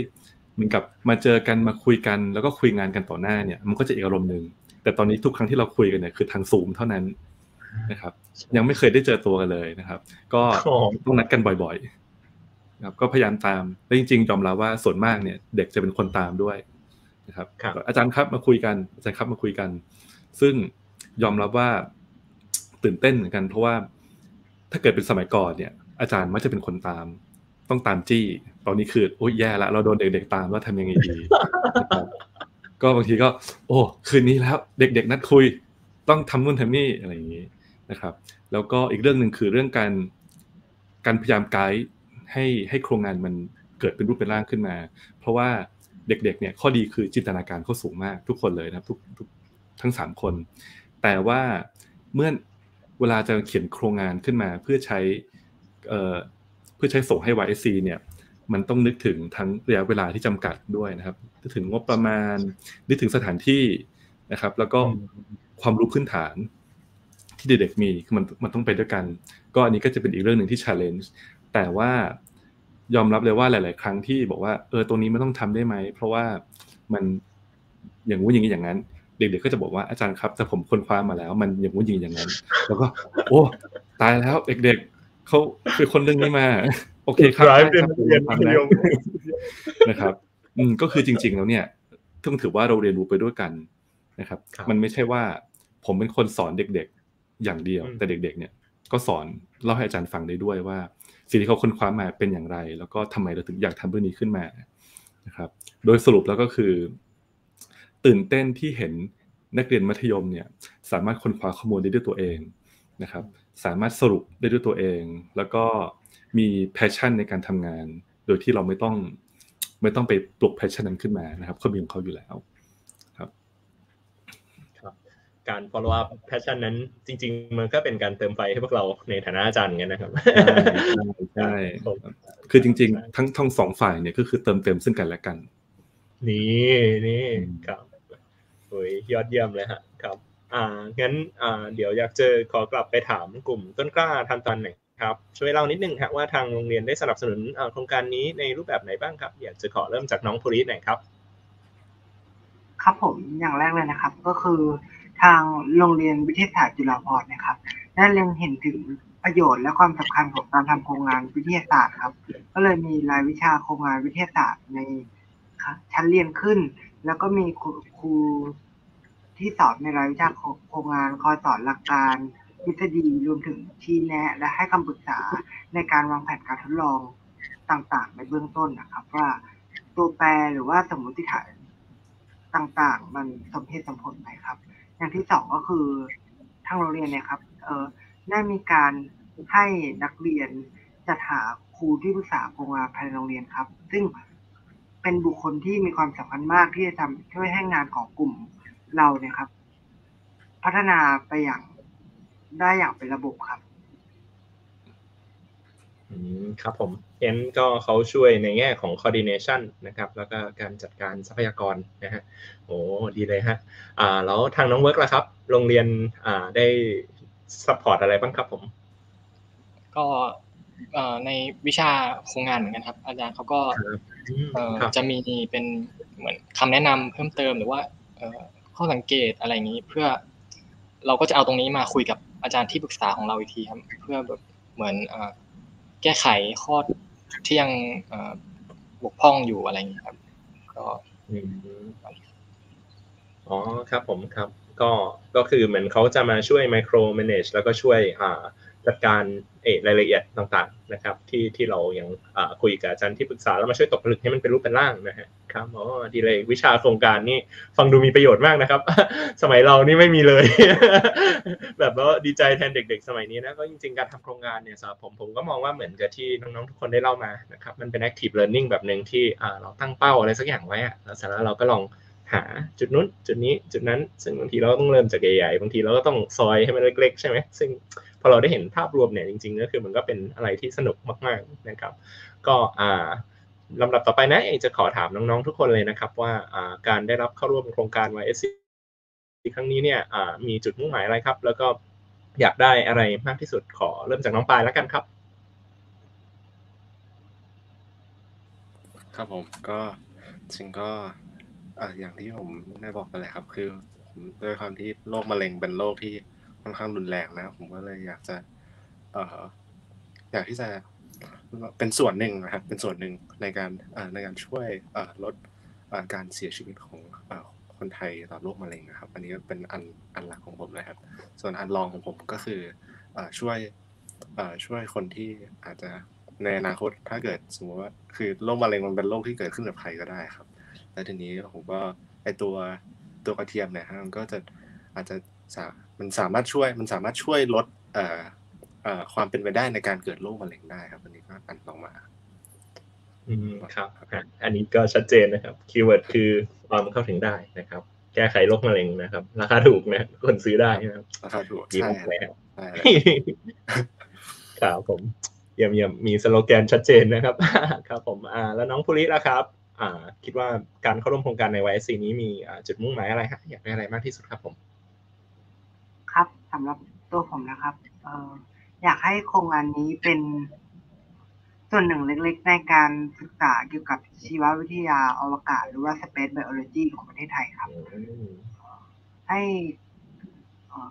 เหมือนกับมาเจอกันมาคุยกันแล้วก็คุยงานกันต่อหน้าเนี่ยมันก็จะอีกอารมณ์นึงแต่ตอนนี้ทุกครั้งที่เราคุยกันเนี่ยคือทางซูมเท่านั้นนะครับยังไม่เคยได้เจอตัวกันเลยนะครับก็ต้องนัดกันบ่อยๆนะครับก็พยายามตามและจริงๆยอมรับว่าส่วนมากเนี่ยเด็กจะเป็นคนตามด้วยนะครับอาจารย์ครับมาคุยกันอาจารย์ครับมาคุยกันซึ่งยอมรับว่าตื่นเต้นเหมือนกันเพราะว่าถ้าเกิดเป็นสมัยก่อนเนี่ยอาจารย์มักจะเป็นคนต้องตามจี้ตอนนี้คือโอ้ยแย่ละเราโดนเด็กๆตามว่าทำยังไงดีก็บางทีก็โอ้คืนนี้แล้วเด็กๆนัดคุยต้องทำนู่นทำนี่อะไรอย่างนี้นะครับแล้วก็อีกเรื่องนึงคือเรื่องการพยายามไกด์ ให้โครงงานมันเกิดเป็นรูปเป็นร่างขึ้นมาเพราะว่าเด็กๆเนี่ยข้อดีคือจินตนาการเขาสูงมากทุกคนเลยนะครับทุกทั้ง3คนแต่ว่าเวลาจะเขียนโครงงานขึ้นมาเพื่อใช้ส่งให้ YSC เนี่ยมันต้องนึกถึงทั้งระยะเวลาที่จำกัดด้วยนะครับนึกถึงงบประมาณนึกถึงสถานที่นะครับแล้วก็ความรู้พื้นฐานที่เด็กๆมีคือมันต้องไปด้วยกันก็อันนี้ก็จะเป็นอีกเรื่องหนึ่งที่ challenge แต่ว่ายอมรับเลยว่าหลายๆครั้งที่บอกว่าตรงนี้ไม่ต้องทำได้ไหมเพราะว่ามันอย่างงู้นอย่างนี้อย่างนั้นเด็กๆก็จะบอกว่าอาจารย์ครับแต่ผมค้นคว้ามาแล้วมันอย่างงู้นอย่างนั้นแล้วก็โอ้ตายแล้วเด็กๆเขาคือคนเรื่องนี้มาโอเคครับนะครับก็คือจริงๆแล้วเนี่ยต้องถือว่าเราเรียนรู้ไปด้วยกันนะครับมันไม่ใช่ว่าผมเป็นคนสอนเด็กๆอย่างเดียวแต่เด็กๆเนี่ยก็สอนเล่าให้อาจารย์ฟังได้ด้วยว่าสิ่งที่เขาค้นคว้ามาเป็นอย่างไรแล้วก็ทำไมเราถึงอยากทำเรื่องนี้ขึ้นมานะครับโดยสรุปแล้วก็คือตื่นเต้นที่เห็นนักเรียนมัธยมเนี่ยสามารถค้นคว้าข้อมูลได้ด้วยตัวเองนะครับสามารถสรุปได้ด้วยตัวเองแล้วก็มีแพชชั่นในการทำงานโดยที่เราไม่ต้องไปปลุกแพชชั่นนั้นขึ้นมานะครับเขามีของเขาอยู่แล้วการ follow up passion นั้นจริงๆมันก็เป็นการเติมไฟให้พวกเราในฐานะอาจารย์กันนะครับใช่คือจริงๆทั้งสองฝ่ายเนี่ยก็คือเติมเต็มซึ่งกันและกันนี่ครับโอ้ยยอดเยี่ยมเลยฮะครับงั้นเดี๋ยวอยากขอกลับไปถามกลุ่มต้นกล้าทันตอนไหนครับช่วยเล่านิดนึงครับว่าทางโรงเรียนได้สนับสนุนโครงการนี้ในรูปแบบไหนบ้างครับอยากขอเริ่มจากน้องภูริหน่อยครับครับผมอย่างแรกเลยนะครับก็คือทางโรงเรียนวิทยาศาสตร์จุฬาภรณ์นะครับได้เล็งเห็นถึงประโยชน์และความสำคัญของการทำโครงงานวิทยาศาสตร์ครับก็เลยมีรายวิชาโครงงานวิทยาศาสตร์ในชั้นเรียนขึ้นแล้วก็มีครูที่สอนในรายวิชาโครงงานคอยสอนหลักการทฤษฎีรวมถึงชี้แนะและให้คำปรึกษาในการวางแผนการทดลองต่างๆในเบื้องต้นนะครับว่าตัวแปรหรือว่าสมมติฐานต่างๆมันสมเหตุสมผลไหมครับอย่างที่สองก็คือทางโรงเรียนเนี่ยครับได้มีการให้นักเรียนจัดหาครูที่ปรึกษาโครงงานภายในโรงเรียนครับซึ่งเป็นบุคคลที่มีความสำคัญมากที่จะทำช่วยให้งานของกลุ่มเราเนี่ยครับพัฒนาไปอย่างเป็นระบบครับครับผมเอ็นก็เขาช่วยในแง่ของ coordination นะครับแล้วก็การจัดการทรัพยากรนะฮะโอ้ดีเลยฮะแล้วทางน้องเวิร์กล่ะครับโรงเรียนได้ support อะไรบ้างครับผมก็ในวิชาโครงงานเหมือนกันครับอาจารย์เขาก็จะมีเป็นเหมือนคำแนะนำเพิ่มเติมหรือว่าข้อสังเกตอะไรอย่างนี้เพื่อเราก็จะเอาตรงนี้มาคุยกับอาจารย์ที่ปรึกษาของเราอีกทีครับเพื่อแบบเหมือนแก้ไขข้อที่ยังบกพร่องอยู่อะไรอย่างนี้ครับก็อ๋อครับผมครับก็คือเหมือนเขาจะมาช่วยไมโครแมเนจแล้วก็ช่วยจัดการรายละเอียดต่างๆนะครับที่เรายังคุยกับอาจารย์ที่ปรึกษาแล้วมาช่วยตกผลึกให้มันเป็นรูปเป็นร่างนะฮะครับอ๋อดีเลยวิชาโครงการนี่ฟังดูมีประโยชน์มากนะครับสมัยเรานี่ไม่มีเลย แบบว่าดีใจแทนเด็กๆสมัยนี้นะก็จริงๆการทำโครงงานเนี่ยสำหรับผมก็มองว่าเหมือนกับที่น้องๆทุกคนได้เล่ามานะครับมันเป็น active learning แบบนึงที่เราตั้งเป้าอะไรสักอย่างไว้แล้วเสร็จแล้วเราก็ลองหาจุดนู้นจุดนี้จุดนั้นซึ่งบางทีเราต้องเริ่มจากใหญ่ๆบางทีเราก็ต้องซอยให้มันเล็กๆใช่ไหมซึ่งพอเราได้เห็นภาพรวมเนี่ยจริงๆก็คือมันก็เป็นอะไรที่สนุกมากๆนะครับก็ลำดับต่อไปนะเองจะขอถามน้องๆทุกคนเลยนะครับว่าการได้รับเข้าร่วมโครงการ YSC ครั้งนี้เนี่ยมีจุดมุ่งหมายอะไรครับแล้วก็อยากได้อะไรมากที่สุดขอเริ่มจากน้องปายแล้วกันครับครับผมก็จริงก็อย่างที่ผมได้บอกไปเลยครับคือด้วยความที่โรคมะเร็งเป็นโรคที่ค่อนข้างรุนแรงนะผมก็เลยอยากจะอยากที่จะเป็นส่วนหนึ่งนะครับเป็นส่วนหนึ่งในการช่วยลดการเสียชีวิตของคนไทยต่อโรคมะเร็งนะครับอันนี้ก็เป็นอันหลักของผมเลยครับส่วนอันรองของผมก็คือช่วยคนที่อาจจะในอนาคตถ้าเกิดสมมติว่าคือโรคมะเร็งมันเป็นโรคที่เกิดขึ้นกับใครก็ได้ครับแล้วทีนี้ผมก็ไอตัวกระเทียมเนี่ยมันก็จะอาจจะมันสามารถช่วยลดความเป็นไปได้ในการเกิดโรคมะเร็งได้ครับอันนี้ก็อันลงมา ครับอันนี้ก็ชัดเจนนะครับคีย์เวิร์ดคือความเข้าถึงได้นะครับแก้ไขโรคมะเร็งนะครับราคาถูกนะคนซื้อได้นะครับราคาถูกใช่ครับผมเยี่ยมๆมีสโลแกนชัดเจนนะครับครับผมแล้วน้องภูริล่ะครับคิดว่าการเข้าร่วมโครงการใน YSC นี้มีจุดมุ่งหมายอะไรฮะอยากได้อะไรมากที่สุดครับผมครับสำหรับตัวผมนะครับอยากให้โครงการนี้เป็นส่วนหนึ่งเล็กๆในการศึกษาเกี่ยวกับชีววิทยาอวกาศหรือว่า Space Biology ของประเทศไทยครับให้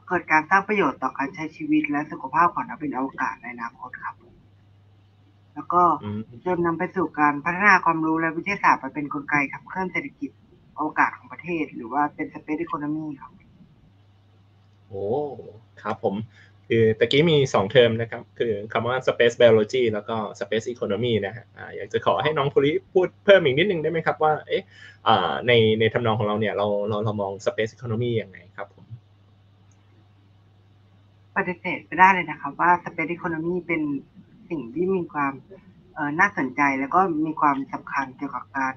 เกิดการสร้างประโยชน์ต่อการใช้ชีวิตและสุขภาพของนักบินอวกาศในอนาคตครับแล้วก็จนนำไปสู่การพัฒนาความรู้และวิทยาศาสตร์ไปเป็นกลไกขับเคลื่อนเศรษฐกิจอวกาศของประเทศหรือว่าเป็น Space Economy ครับโอ้ครับผมคือตะกี้มี2เทอมนะครับคือคำว่า Space Biology แล้วก็ Space Economy นะฮะอยากจะขอให้น้องภูริพูดเพิ่มอีกนิดนึงได้ไหมครับว่าเอ๊ะในทำนองของเราเนี่ยเรามอง Space Economy ยังไงครับผมปฏิเสธไม่ได้เลยนะครับว่า Space Economy เป็นสิ่งที่มีความน่าสนใจแล้วก็มีความสำคัญเกี่ยวกับการ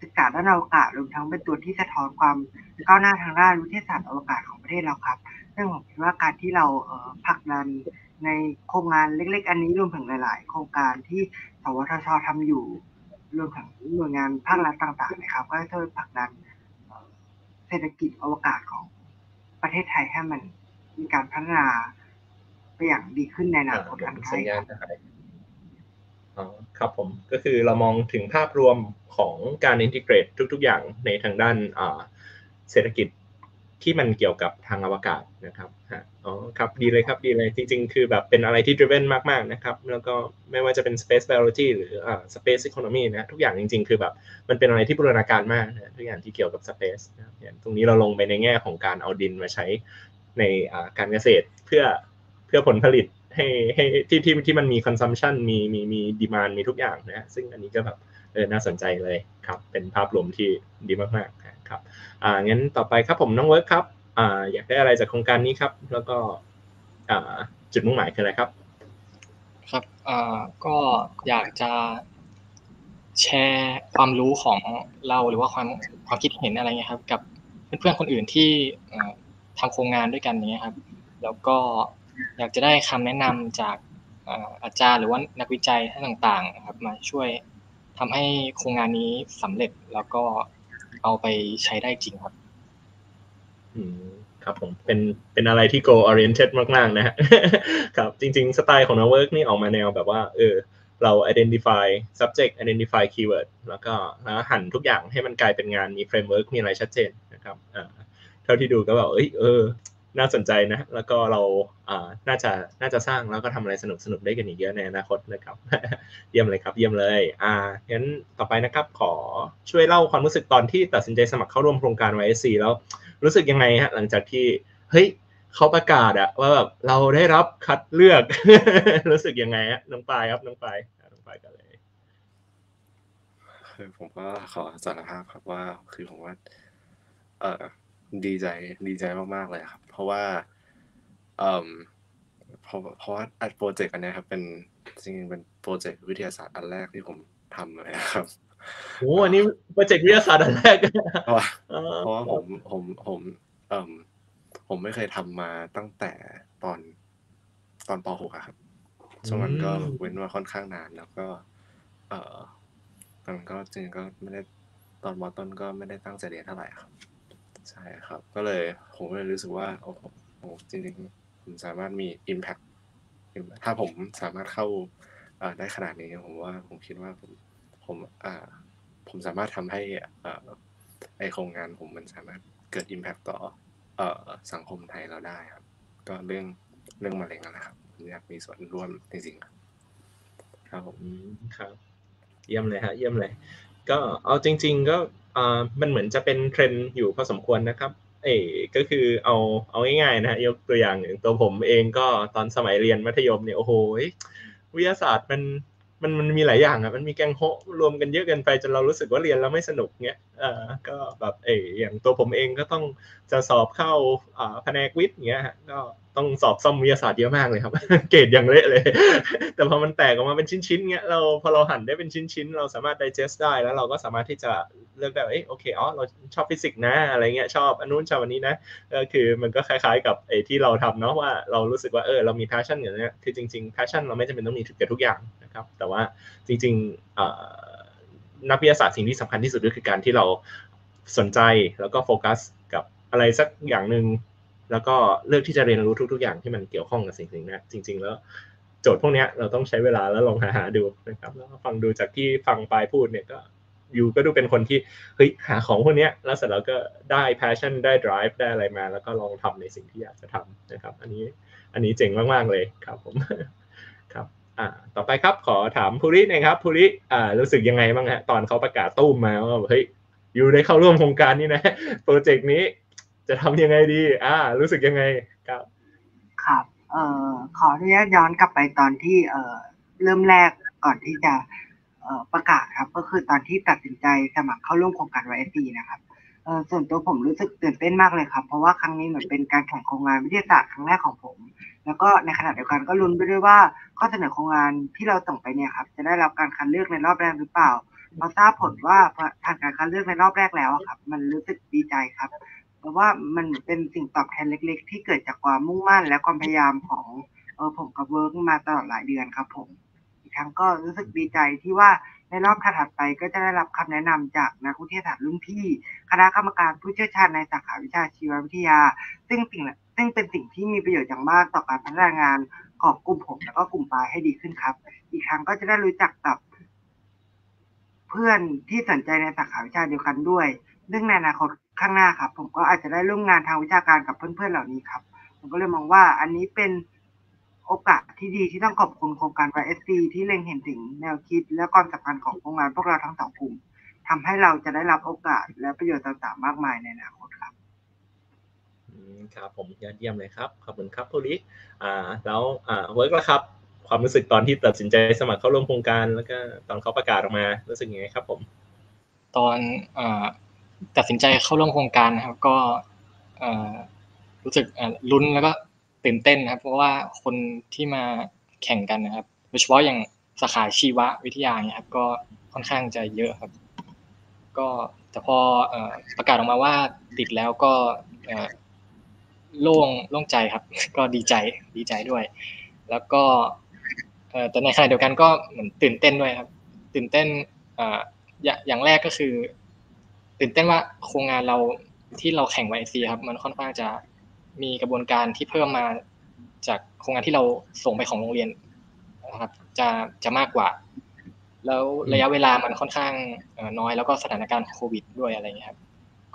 ศึกษาด้านอวกาศรวมทั้งเป็นตัวที่สะท้อนความก้าวหน้าทางด้านวิทยาศาสตร์อวกาศของประเทศเราครับซึ่งผมคิดว่าการที่เราผลักดันในโครงงานเล็กๆอันนี้รวมถึงหลายๆโครงการที่สวทช.ทำอยู่รวมถึงหน่วยงานภาครัฐต่างๆนะครับก็ช่วยผลักดันเศรษฐกิจอวกาศของประเทศไทยให้มันมีการพัฒนาไปอย่างดีขึ้นในอนาคตอันใกล้ครับผมก็คือเรามองถึงภาพรวมของการอินทิเกรตทุกๆอย่างในทางด้านเศรษฐกิจที่มันเกี่ยวกับทางอวกาศนะครับอ๋อครับดีเลยครับดีเลยจริงๆคือแบบเป็นอะไรที่ driven มากๆนะครับแล้วก็ไม่ว่าจะเป็น space biology หรือspace economy นะทุกอย่างจริงๆคือแบบมันเป็นอะไรที่บูรณาการมากนะทุกอย่างที่เกี่ยวกับ space นะตรงนี้เราลงไปในแง่ของการเอาดินมาใช้ในการเกษตรเพื่อผลผลิตให้ที่มันมี consumption มี demand มีทุกอย่างนะซึ่งอันนี้ก็แบบน่าสนใจเลยครับเป็นภาพรวมที่ดีมากๆครับงั้นต่อไปครับผมน้องเวิร์คครับอยากได้อะไรจากโครงการนี้ครับแล้วก็จุดมุ่งหมายคืออะไรครับครับก็อยากจะแชร์ความรู้ของเราหรือว่าความคิดเห็นอะไรเงี้ยครับกับเพื่อนๆคนอื่นที่ทำโครงงานด้วยกันอย่างเงี้ยครับแล้วก็อยากจะได้คำแนะนำจากอาจารย์หรือว่านักวิจัยท่านต่างๆนะครับมาช่วยทำให้โครงงานนี้สำเร็จแล้วก็เอาไปใช้ได้จริงครับครับผมเป็นอะไรที่ goal oriented มากๆนะฮะ ครับจริงๆสไตล์ของน้องเวิร์คนี่ออกมาแนวแบบว่าเรา identify subject identify keyword แล้วหั่นทุกอย่างให้มันกลายเป็นงานมี framework มีอะไรชัดเจนนะครับเท่าที่ดูก็แบบน่าสนใจนะแล้วก็เราน่าจะสร้างแล้วก็ทำอะไรสนุกๆได้กันอีกเยอะในอนาคตนะครับ เยี่ยมเลยครับเยี่ยมเลยงั้นต่อไปนะครับขอช่วยเล่าความรู้สึกตอนที่ตัดสินใจสมัครเข้าร่วมโครงการ YSC แล้วรู้สึกยังไงฮะหลังจากที่เฮ้ยเขาประกาศอะว่าแบบเราได้รับคัดเลือก รู้สึกยังไงฮะน้องปายครับน้องปายกันเลยคือผมก็ขอสารภาพครับว่าคือผมว่าดีใจมากๆเลยครับเพราะว่าเพราะว่าโปรเจกต์อันนี้ครับเป็นจริงๆเป็นโปรเจกต์วิทยาศาสตร์อันแรกที่ผมทำเลยครับโอ้อันนี้โปรเจกต์วิทยาศาสตร์อันแรกเพราะว่าผมไม่เคยทำมาตั้งแต่ตอนป.6ครับช่วงนั้นก็เว้นมาค่อนข้างนานแล้วก็มันก็จริงก็ไม่ได้ตอนม.ต้นก็ไม่ได้ตั้งใจเรียนเท่าไหร่ครับใช่ครับก็เลยผมก็เลยรู้สึกว่าโอ้จริงๆผมสามารถมี impact ถ้าผมสามารถเข้าได้ขนาดนี้ผมว่าผมคิดว่าผมสามารถทำให้ไอโครงงานผมมันสามารถเกิด impact ต่อสังคมไทยเราได้ครับก็เรื่องมะเร็งนะครับผมอยากมีส่วนร่วมจริงๆครับผมครับเยี่ยมเลยฮะเยี่ยมเลยก็เอาจริงๆก็มันเหมือนจะเป็นเทรนด์อยู่พอสมควรนะครับก็คือเอาง่ายๆนะฮะยกตัวอย่างตัวผมเองก็ตอนสมัยเรียนมัธยมเนี่ยโอ้โหวิทยาศาสตร์มันมีหลายอย่างอ่ะมันมีแกงโฮรวมกันเยอะเกินไปจนเรารู้สึกว่าเรียนแล้วไม่สนุกเงี้ยก็แบบอย่างตัวผมเองก็ต้องจะสอบเข้าแผนกวิทย์เงี้ยก็ ต้องสอบซ่อมวิทยาศาสตร์เยอะมากเลยครับ เกรดอย่างเละเลยแต่พอมันแตกออกมาเป็นชิ้นๆเงี้ยเราพอเราหั่นได้เป็นชิ้นๆเราสามารถ digest ได้แล้วเราก็สามารถที่จะเลือกได้ว่าโอเคอ๋อเราชอบฟิสิกส์นะอะไรเงี้ยชอบอันนู้นชอบอันนี้นะคือมันก็คล้ายๆกับไอ้ที่เราทำเนาะว่าเรารู้สึกว่าเรามี passion อย่างเงี้ยคือจริงๆ passion เราไม่จำเป็นต้องมีทุกอย่างนะครับแต่ว่าจริงๆนักวิทยาศาสตร์สิ่งที่สำคัญที่สุดก็คือการที่เราสนใจแล้วก็โฟกัสกับอะไรสักอย่างนึงแล้วก็เลือกที่จะเรียนรู้ทุกๆอย่างที่มันเกี่ยวข้องกับสิ่งนี้นะจริงๆแล้วโจทย์พวกนี้เราต้องใช้เวลาแล้วลองหาดูนะครับแล้วฟังดูจากที่ฟังปายพูดเนี่ยก็อยู่ก็ดูเป็นคนที่เฮ้ยหาของพวกนี้แล้วเสร็จแล้วก็ได้ passion ได้ drive ได้อะไรมาแล้วก็ลองทำในสิ่งที่อยากจะทำนะครับอันนี้เจ๋งมากๆเลยครับผมครับต่อไปครับขอถามภูรินะครับภูริรู้สึกยังไงบ้างฮะตอนเขาประกาศตู้มมาว่าเฮ้ยอยู่ได้เข้าร่วมโครงการนี้นะโปรเจกต์นี้จะทำยังไงดีรู้สึกยังไงครับครับขออนุญาตย้อนกลับไปตอนที่เริ่มแรกก่อนที่จะประกาศครับก็คือตอนที่ตัดสินใจสมัครเข้าร่วมโครงการ YSC นะครับส่วนตัวผมรู้สึกตื่นเต้นมากเลยครับเพราะว่าครั้งนี้เหมือนเป็นการแข่งโครงงานวิทยาศาสตร์ครั้งแรกของผมแล้วก็ในขณะเดียวกันก็ลุ้นไปด้วยว่าข้อเสนอโครงงานที่เราส่งไปเนี่ยครับจะได้รับการคัดเลือกในรอบแรกหรือเปล่าพอทราบผลว่าผ่านการคัดเลือกในรอบแรกแล้วครับมันรู้สึกดีใจครับเพราะว่ามันเป็นสิ่งตอบแทนเล็กๆที่เกิดจากความมุ่งมั่นและความพยายามของผมกับเวิร์กมาตลอดหลายเดือนครับผมอีกทั้งก็รู้สึกดีใจที่ว่าในรอบถัดไปก็จะได้รับคำแนะนำจากนักวิทยาศาสตร์รุ่นพี่คณะกรรมการผู้เชี่ยวชาญในสาขาวิชาชีววิทยาซึ่งเป็นสิ่งที่มีประโยชน์อย่างมากต่อการพัฒนางานของกลุ่มผมและก็กลุ่มปลายให้ดีขึ้นครับอีกทั้งก็จะได้รู้จักกับเพื่อนที่สนใจในสาขาวิชาเดียวกันด้วยซึ่งในอนาคตข้างหน้าครับผมก็อาจจะได้ร่วมงานทางวิชาการกับเพื่อนๆเหล่านี้ครับผมก็เลยมองว่าอันนี้เป็นโอกาสที่ดีที่ต้องขอบคุณโครงการ YSC ที่เล็งเห็นถึงแนวคิดและความสำคัญของโครงงานพวกเราทั้งสองกลุ่มทำให้เราจะได้รับโอกาสและประโยชน์ต่างๆมากมายในอนาคตครับครับผมยอดเยี่ยมเลยครับขอบคุณครับภูริแล้วเวิร์กแล้วครับความรู้สึกตอนที่ตัดสินใจสมัครเข้าร่วมโครงการแล้วก็ตอนเขาประกาศออกมารู้สึกยังไงครับผมตอนตัดสินใจเข้าร่วมโครงการนะครับก็รู้สึกลุ้นแล้วก็ตื่นเต้นนะครับเพราะว่าคนที่มาแข่งกันนะครับโดยเฉพาะอย่างสาขาชีววิทยาเนี่ยครับก็ค่อนข้างจะเยอะครับก็แต่พอประกาศออกมาว่าติดแล้วก็โล่งใจครับก็ดีใจด้วยแล้วก็แต่ในขณะเดียวกันก็เหมือนตื่นเต้นด้วยครับตื่นเต้นอย่างแรกก็คือตื่นเต้นว่าโครงงานเราที่เราแข่ง YSC ครับมันค่อนข้างจะมีกระบวนการที่เพิ่มมาจากโครงงานที่เราส่งไปของโรงเรียนนะครับจะมากกว่าแล้วระยะเวลามันค่อนข้างน้อยแล้วก็สถานการณ์โควิดด้วยอะไรเงี้ยครับ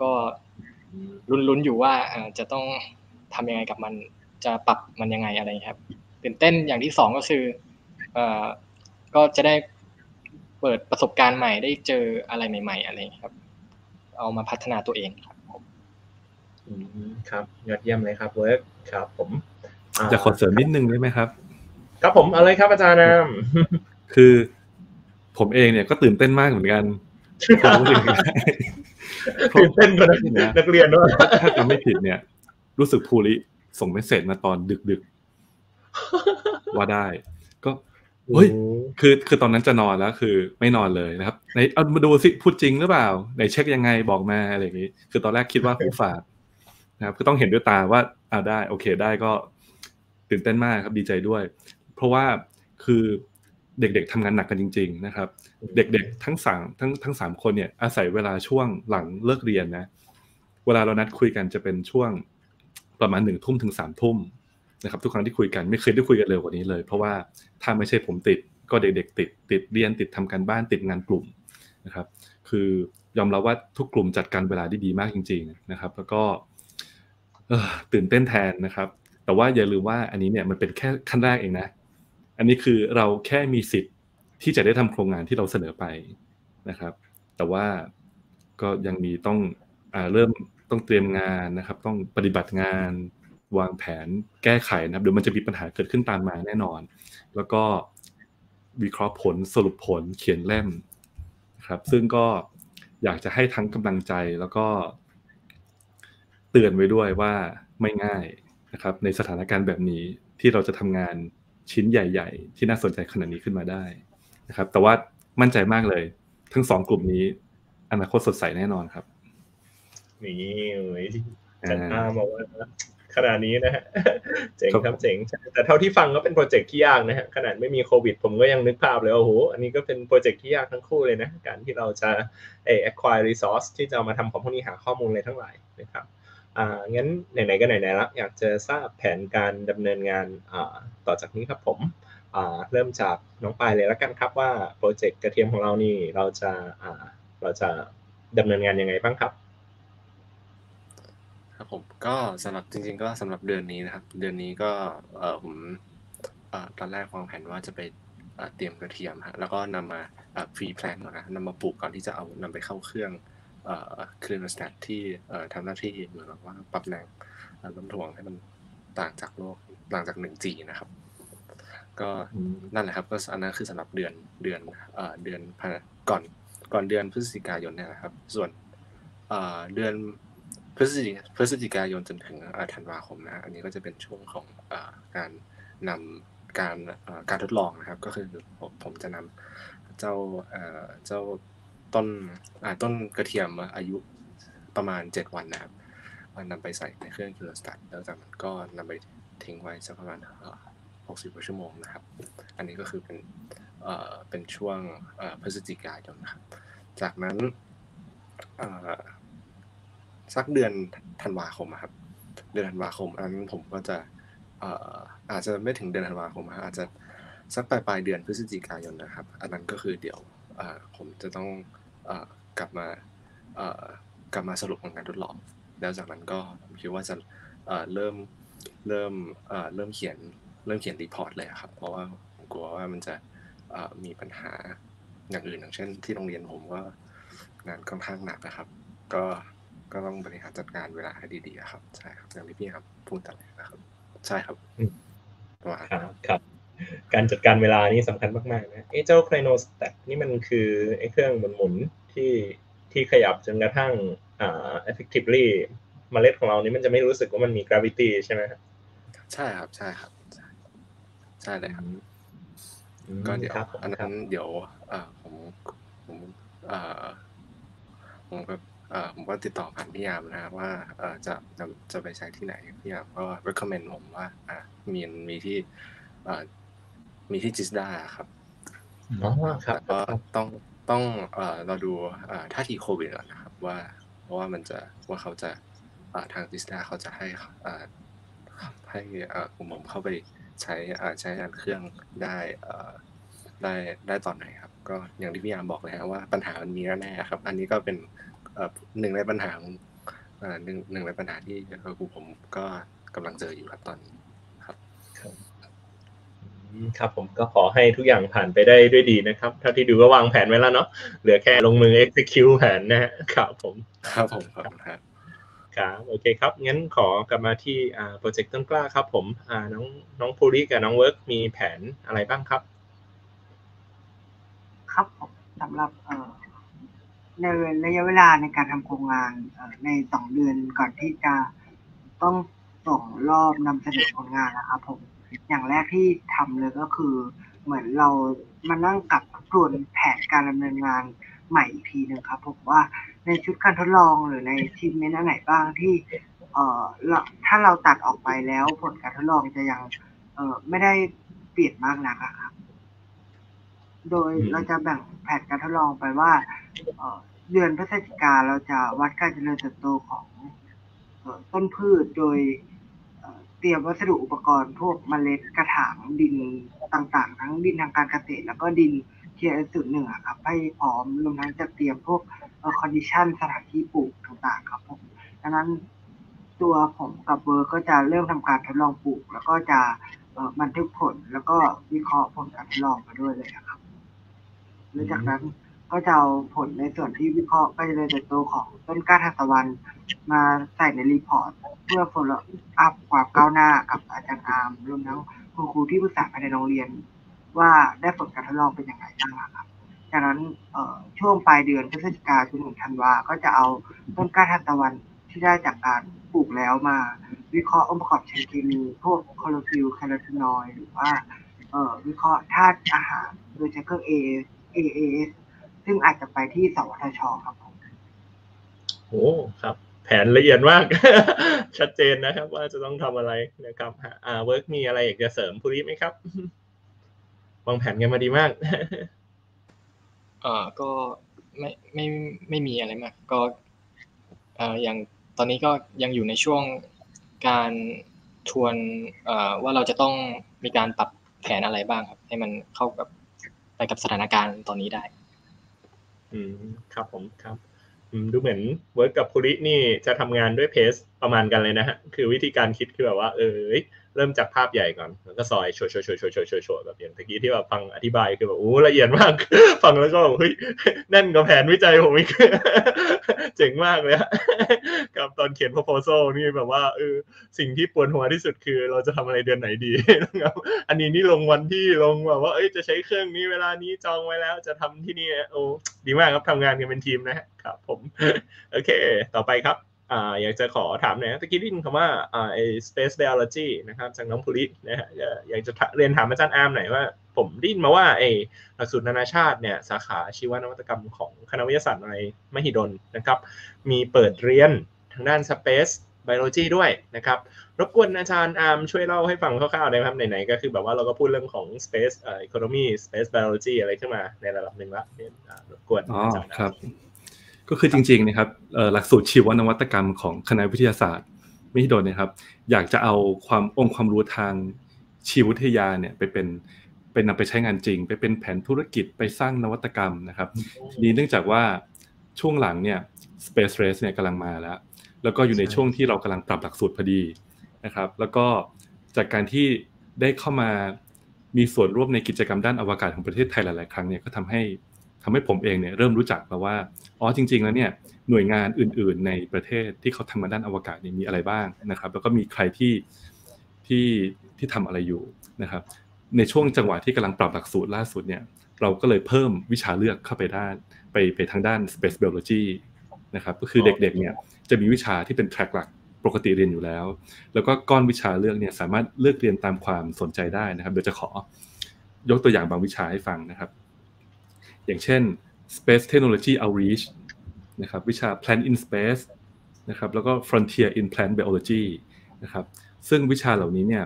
ก็ลุ้นอยู่ว่าจะต้องทำยังไงกับมันจะปรับมันยังไงอะไรครับตื่นเต้นอย่างที่สองก็คือก็จะได้เปิดประสบการณ์ใหม่ได้เจออะไรใหม่ๆอะไรครับเอามาพัฒนาตัวเองครับผมครับยอดเยี่ยมเลยครับเวิร์คครับผมจะขอเสริมนิดนึงได้ไหมครับครับผมเอาเลยครับอาจารย์นามคือผมเองเนี่ยก็ตื่นเต้นมากเหมือนกันตื่นเต้นกว่านักเรียนด้วยถ้าจำไม่ผิดเนี่ยรู้สึกภูริส่งเมสเสจมาตอนดึกๆว่าได้ก็เฮ้ยคือตอนนั้นจะนอนแล้วคือไม่นอนเลยนะครับไหนเอามาดูสิพูดจริงหรือเปล่าไหนเช็คยังไงบอกมาอะไรอย่างนี้คือตอนแรกคิดว่าหูฝาดนะครับคือต้องเห็นด้วยตาว่าได้โอเคได้ก็ตื่นเต้นมากครับดีใจด้วยเพราะว่าคือเด็กๆทำงานหนักกันจริงๆนะครับเด็กๆทั้งสามคนเนี่ยอาศัยเวลาช่วงหลังเลิกเรียนนะเวลาเรานัดคุยกันจะเป็นช่วงประมาณ 1:00 น. ถึง 3:00 น. นะครับทุกครั้งที่คุยกันไม่เคยได้คุยกันเร็วกว่านี้เลยเพราะว่าถ้าไม่ใช่ผมติดก็เด็กๆติดเรียนติดทำการบ้านติดงานกลุ่มนะครับคือยอมรับว่าทุกกลุ่มจัดการเวลาได้ดีมากจริงๆนะครับแล้วก็ตื่นเต้นแทนนะครับแต่ว่าอย่าลืมว่าอันนี้เนี่ยมันเป็นแค่ขั้นแรกเองนะอันนี้คือเราแค่มีสิทธิ์ที่จะได้ทำโครงงานที่เราเสนอไปนะครับแต่ว่าก็ยังมีต้องเริ่มต้องเตรียมงานนะครับต้องปฏิบัติงานวางแผนแก้ไขนะครับเดี๋ยวมันจะมีปัญหาเกิดขึ้นตามมาแน่นอนแล้วก็วิเคราะห์ผลสรุปผลเขียนเล่มนะครับซึ่งก็อยากจะให้ทั้งกำลังใจแล้วก็เตือนไว้ด้วยว่าไม่ง่าย นะครับในสถานการณ์แบบนี้ที่เราจะทำงานชิ้นใหญ่ๆที่น่าสนใจขนาดนี้ขึ้นมาได้นะครับแต่ว่ามั่นใจมากเลยทั้งสองกลุ่มนี้อนาคตสดใสแน่นอนครับนี่จันทาบอกว่าขนาดนี้นะฮะเจ๋งครับเจ๋งแต่เท่าที่ฟังก็เป็นโปรเจกต์ที่ยากนะฮะขนาดไม่มีโควิดผมก็ยังนึกภาพเลยโอ้โหอันนี้ก็เป็นโปรเจกต์ที่ยากทั้งคู่เลยนะการที่เราจะacquire resource ที่จะมาทำของพวกนี้หาข้อมูลอะไรทั้งหลายนะครับงั้นไหนๆก็ไหนๆแล้วอยากจะทราบแผนการดำเนินงานต่อจากนี้ครับผมเริ่มจากน้องปายเลยแล้วกันครับว่าโปรเจกต์กระเทียมของเรานี่เราจะดำเนินงานยังไงบ้างครับครับผมก็สำหรับจริงๆก็สำหรับเดือนนี้นะครับเดือนนี้ก็ผมตอนแรกวางแผนว่าจะไปเตรียมกระเทียมฮะแล้วก็นำมาพรีแพลนก่อนนะนำมาปลูกก่อนที่จะเอานำไปเข้าเครื่องCleanstat ที่ทำหน้าที่เหมือนว่าปรับแรงล้มถ่วงให้มันต่างจากโลกต่างจาก 1G นะครับก็นั่นแหละครับก็อันนั้นคือสำหรับเดือนก่อนเดือนพฤศจิกายนเนี่ยนะครับส่วนเดือนพฤศจิกายนจนถึงธันวาคมนะอันนี้ก็จะเป็นช่วงของการนำการทดลองนะครับก็คือผมจะนำเจ้าต้นกระเทียมอายุประมาณ7วันนะครับนำไปใส่ในเครื่องคิวสตัดแล้วจากนั้นก็นำไปทิ้งไว้สักประมาณ60ชั่วโมงนะครับอันนี้ก็คือเป็นช่วงพฤศจิกายนนะครับจากนั้นสักเดือนธันวาคมครับเดือนธันวาคมอันนั้นผมก็จะอาจจะไม่ถึงเดือนธันวาคมอาจจะสักปลายเดือนพฤศจิกายนนะครับอันนั้นก็คือเดี๋ยวผมจะต้องกลับมาสรุปผลการทดลองแล้วจากนั้นก็ผมคิดว่าจะเริ่มเขียนรีพอร์ตเลยครับเพราะว่าผมกลัวว่ามันจะมีปัญหาอย่างอื่นอย่างเช่นที่โรงเรียนผมก็งานค่อนข้างหนักนะครับก็ต้องบริหารจัดการเวลาให้ดีๆครับใช่ครับอย่างที่พี่ครับพูดตอนแรกนะครับใช่ครับครับการจัดการเวลานี่สำคัญมากๆนะเจ้าไคลโนสแตทนี่มันคือเครื่องหมุนๆที่ขยับจนกระทั่งeffectively เมล็ดของเรานี่มันจะไม่รู้สึกว่ามันมี gravity ใช่ไหมครับใช่ครับใช่ครับใช่เลยครับก็เดี๋ยวอันนั้นเดี๋ยวผมก็ติดต่อผ่านพี่ยามนะว่าจะไปใช้ที่ไหนพี่ยามก็ recommend ผมว่ามีที่จิสดาครับแต่ก็ต้องเราดูท่าทีโควิดก่อนนะครับว่ามันจะว่าเขาจะทางจิสดาเขาจะให้กลุ่มผมเข้าไปใช้งานเครื่องได้ตอนไหนครับก็อย่างที่พี่ยามบอกเลยครับว่าปัญหามันมีแน่ครับอันนี้ก็เป็นหนึ่งในปัญหาที่กลุ่มผมก็กำลังเจออยู่ครับตอนนี้ครับครับผมก็ขอให้ทุกอย่างผ่านไปได้ด้วยดีนะครับเท่าที่ดูก็วางแผนไว้แล้วเนาะเหลือแค่ลงมือ execute แผนนะครับผมครับผมครับครับโอเคครับงั้นขอกลับมาที่โปรเจกต์ต้นกล้าครับผมน้องภูริกับน้องเวิร์กมีแผนอะไรบ้างครับครับสำหรับในระยะเวลาในการทำโครงงานใน2เดือนก่อนที่จะต้องส่งรอบนำเสนอผลงานนะครับผมอย่างแรกที่ทำเลยก็คือเหมือนเรามานั่งกลับทวนแผนการดำเนินงานใหม่อีกทีนึงครับผมว่าในชุดการทดลองหรือในทีมเมนต์ไหนบ้างที่ถ้าเราตัดออกไปแล้วผลการทดลองจะยังไม่ได้เปลี่ยนมากนักครับโดยเราจะแบ่งแผนการทดลองไปว่าเดือนพฤศจิกาเราจะวัดการเจริญเติบโตของต้นพืชโดยเตรียมวัสดุอุปกรณ์พวกเมล็ดกระถางดินต่างๆทั้งดินทางการเกษตรแล้วก็ดินเทียร์1ครับให้พร้อมรวมทั้งจะเตรียมพวกคอนดิชันสถานที่ปลูกต่างๆครับผมดังนั้นตัวผมกับเบอร์ก็จะเริ่มทำการทดลองปลูกแล้วก็จะบันทึกผลแล้วก็วิเคราะห์ผลการทดลองมาด้วยเลยครับหลังจากนั้นก็จะเอาผลในส่วนที่วิเคราะห์ไปเลยจากตัวของต้นกล้าทานตะวันมาใส่ในรีพอร์ตเพื่อ follow up ความก้าวหน้ากับอาจารย์อาร์มรวมทั้งคุณครูที่ปรึกษาภายในโรงเรียนว่าได้ผลการทดลองเป็นอย่างไรบ้างครับจากนั้นช่วงปลายเดือนพฤศจิกายนจนถึงธันวาก็จะเอาต้นกล้าทานตะวันที่ได้จากการปลูกแล้วมา วิเคราะห์องค์ประกอบทางเคมีพวกคลอโรฟิลล์แคโรทีนอยด์หรือว่าวิเคราะห์ธาตุอาหารโดยใช้เครื่อง AAS ซึ่งอาจจะไปที่สวทช.ครับผมโอ้ครับแผนละเอียดมาก ชัดเจนนะครับว่าจะต้องทำอะไรนะครับเวิร์กมีอะไรอยากจะเสริมภูริไหมครับวางแผนกันมาดีมากก็ไม่มีอะไรมากก็อย่างตอนนี้ก็ยังอยู่ในช่วงการทวนว่าเราจะต้องมีการปรับแผนอะไรบ้างครับให้มันเข้ากับไปกับสถานการณ์ตอนนี้ได้ครับผมครับดูเหมือนเวิร์กกับภูรินี่จะทำงานด้วยเพสประมาณกันเลยนะฮะคือวิธีการคิดคือแบบว่าเริ่มจากภาพใหญ่ก่อนแล้วก็ซอยโชว์แบบอย่างตะกี้ที่แบบฟังอธิบายคือแบบโอ้ละเอียดมากฟังแล้วก็เฮ้ยแน่นกว่าแผนวิจัยผมอีกเจ๋งมากเลยครับตอนเขียน proposal นี่แบบว่าสิ่งที่ปวดหัวที่สุดคือเราจะทำอะไรเดือนไหนดีนะครับอันนี้นี่ลงวันที่ลงแบบว่าจะใช้เครื่องนี้เวลานี้จองไว้แล้วจะทำที่นี่โอ้ดีมากครับทำงานกันเป็นทีมนะครับผมโอเคต่อไปครับอยากจะขอถามหน่อยตะกี้ได้ยินคำว่าspace biology นะครับจากน้องภูรินะฮะอยากจะเรียนถามอาจารย์อาร์มหน่อยว่าผมได้ยินมาว่าหลักสูตรนานาชาติเนี่ยสาขาชีวนวัตกรรมของคณะวิทยาศาสตร์ในมหิดลนะครับมีเปิดเรียนทางด้าน space biology ด้วยนะครับรบกวนอาจารย์อาร์มช่วยเล่าให้ฟังคร่าวๆได้ไหมครับไหนๆก็คือแบบว่าเราก็พูดเรื่องของ space economy space biology อะไรขึ้นมาในระดับหนึ่งละรบกวนอาจารย์ครับก็คือจริงๆนะครับหลักสูตรชีวนวัตกรรมของคณะวิทยาศาสตร์มหิดลนะครับอยากจะเอาความรู้ทางชีววิทยาเนี่ยไปเป็นนำไปใช้งานจริงไปเป็นแผนธุรกิจไปสร้างนวัตกรรมนะครับทีนี้เนื่องจากว่าช่วงหลังเนี่ย space race เนี่ยกำลังมาแล้วก็อยู่ในช่วงที่เรากำลังปรับหลักสูตรพอดีนะครับแล้วก็จากการที่ได้เข้ามามีส่วนร่วมในกิจกรรมด้านอวกาศของประเทศไทยหลายๆครั้งเนี่ยก็ทำให้ผมเองเนี่ยเริ่มรู้จักแล้วว่าอ๋อจริงๆแล้วเนี่ยหน่วยงานอื่นๆในประเทศที่เขาทำมาด้านอวกาศเนี่ยมีอะไรบ้างนะครับแล้วก็มีใครที่ทำอะไรอยู่นะครับในช่วงจังหวะที่กำลังปรับหลักสูตรล่าสุดเนี่ยเราก็เลยเพิ่มวิชาเลือกเข้าไปด้านไปทางด้าน space biology นะครับก็คือเด็กๆเนี่ยจะมีวิชาที่เป็นแทร็กหลักปกติเรียนอยู่แล้วแล้วก็ก้อนวิชาเลือกเนี่ยสามารถเลือกเรียนตามความสนใจได้นะครับเดี๋ยวจะขอยกตัวอย่างบางวิชาให้ฟังนะครับอย่างเช่น space technology outreach นะครับวิชา plant in space นะครับแล้วก็ frontier in plant biology นะครับซึ่งวิชาเหล่านี้เนี่ย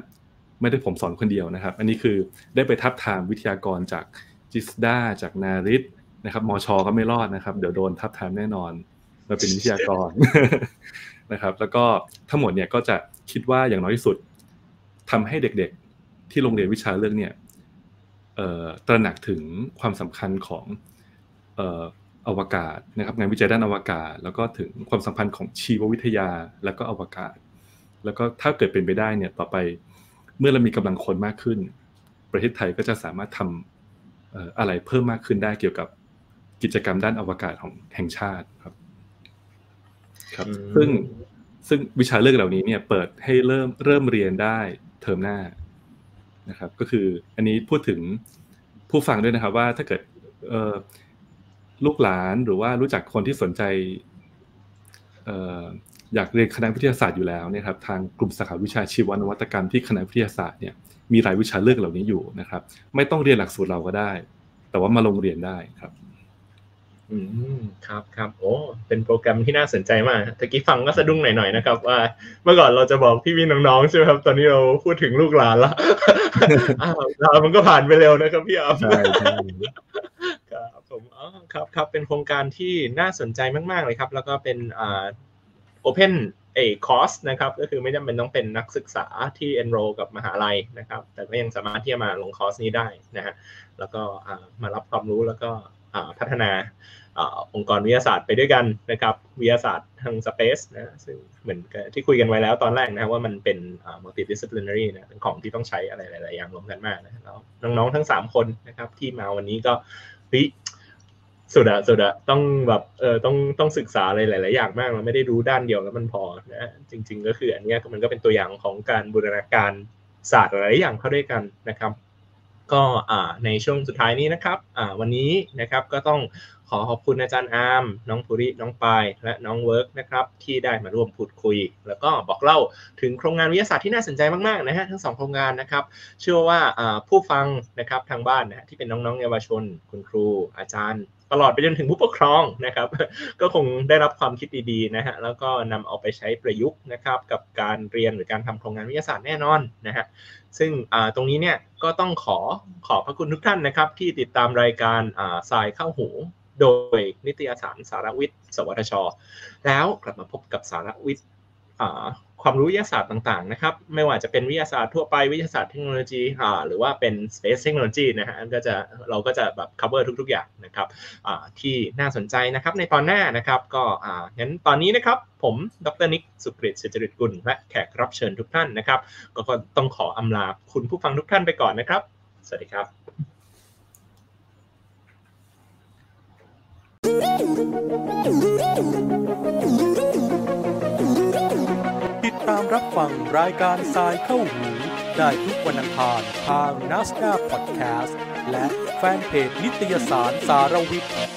ไม่ได้ผมสอนคนเดียวนะครับอันนี้คือได้ไปทับทามวิทยากรจากจิสดาจากนาริตนะครับมช.ก็ไม่รอดนะครับเดี๋ยวโดนทับทามแน่นอนมาเป็นวิทยากร นะครับแล้วก็ทั้งหมดเนี่ยก็จะคิดว่าอย่างน้อยที่สุดทำให้เด็กๆที่โรงเรียนวิชาเรื่องเนี่ยตระหนักถึงความสำคัญของอวกาศนะครับงานวิจัยด้านอวกาศแล้วก็ถึงความสัมพันธ์ของชีววิทยาแล้วก็อวกาศแล้วก็ถ้าเกิดเป็นไปได้เนี่ยต่อไปเมื่อเรามีกำลังคนมากขึ้นประเทศไทยก็จะสามารถทำอะไรเพิ่มมากขึ้นได้เกี่ยวกับกิจกรรมด้านอวกาศของแห่งชาติครับครับซึ่งวิชาเลือกเหล่านี้เนี่ยเปิดให้เริ่มเรียนได้เทอมหน้านะครับก็คืออันนี้พูดถึงผู้ฟังด้วยนะครับว่าถ้าเกิดลูกหลานหรือว่ารู้จักคนที่สนใจอยากเรียนคณะวิทยาศาสตร์อยู่แล้วเนี่ยครับทางกลุ่มสาขาวิชาชีวนวัตกรรมที่คณะวิทยาศาสตร์เนี่ยมีหลายวิชาเลือกเหล่านี้อยู่นะครับไม่ต้องเรียนหลักสูตรเราก็ได้แต่ว่ามาลงเรียนได้ครับครับครับโอ้เป็นโปรแกรมที่น่าสนใจมากตะกี้ฟังก็สะดุ้งหน่อยๆนะครับว่าเมื่อก่อนเราจะบอกพี่ๆน้องๆใช่ไหมครับตอนนี้เราพูดถึงลูกหลานละเรามันก็ผ่านไปเร็วนะครับพี่อาร์มครับผมอ๋อครับครับเป็นโครงการที่น่าสนใจมากๆเลยครับแล้วก็เป็นOpenคอร์สนะครับก็คือไม่จำเป็นต้องเป็นนักศึกษาที่ enroll กับมหาลัยนะครับแต่ก็ยังสามารถที่จะมาลงคอร์สนี้ได้นะฮะแล้วก็มารับความรู้แล้วก็พัฒนาองค์กรวิทยาศาสตร์ไปด้วยกันนะครับวิทยาศาสตร์ทาง space นะซึ่งเหมือนที่คุยกันไว้แล้วตอนแรกนะว่ามันเป็น multidisciplinary นะเป็นของที่ต้องใช้อะไรหลายๆอย่างรวมกันมากนะแล้วน้องๆทั้ง3คนนะครับที่มาวันนี้ก็สุดอะต้องแบบต้องศึกษาอะไรหลายๆอย่างมากเราไม่ได้รู้ด้านเดียวแล้วมันพอนะจริงๆก็คืออันนี้มันก็เป็นตัวอย่างของการบูรณาการศาสตร์หลายๆอย่างเข้าด้วยกันนะครับก็ในช่วงสุดท้ายนี้นะครับวันนี้นะครับก็ต้อง ขอขอบคุณอาจารย์อาร์มน้องภูริน้องปายและน้องเวิร์กนะครับที่ได้มาร่วมพูดคุยแล้วก็บอกเล่าถึงโครงงานวิทยาศาสตร์ที่น่าสนใจมากๆนะฮะทั้ง2โครงงานนะครับเชื่อว่าผู้ฟังนะครับทางบ้านนะที่เป็นน้องๆเยาวชนคุณครูอาจารย์ตลอดไปจนถึงผู้ปกครองนะครับก็คงได้รับความคิดดีๆนะฮะแล้วก็นำเอาไปใช้ประยุกต์นะครับกับการเรียนหรือการทำโครงงานวิทยาศาสตร์แน่นอนนะฮะซึ่งตรงนี้เนี่ยก็ต้องขอบพระคุณทุกท่านนะครับที่ติดตามรายการสายเข้าหูโดยนิตยสารสารวิทย์สวทช.แล้วกลับมาพบกับสารวิทย์ความรู้วิทยาศาสตร์ต่างๆนะครับไม่ว่าจะเป็นวิทยาศาสตร์ทั่วไปวิทยาศาสตร์เทคโนโลยีหรือว่าเป็น space technology นะฮะเราก็จะแบบ cover ทุกๆอย่างนะครับที่น่าสนใจนะครับในตอนหน้านะครับก็งั้นตอนนี้นะครับผมดร.นิกสุกฤตเสจริตกุลและแขกรับเชิญทุกท่านนะครับก็ต้องขออำลาคุณผู้ฟังทุกท่านไปก่อนนะครับสวัสดีครับติดตามรับฟังรายการสายเข้าหูได้ทุกวันอังคารทาง NASDAQ Podcast และแฟนเพจนิตยสารสารวิทย์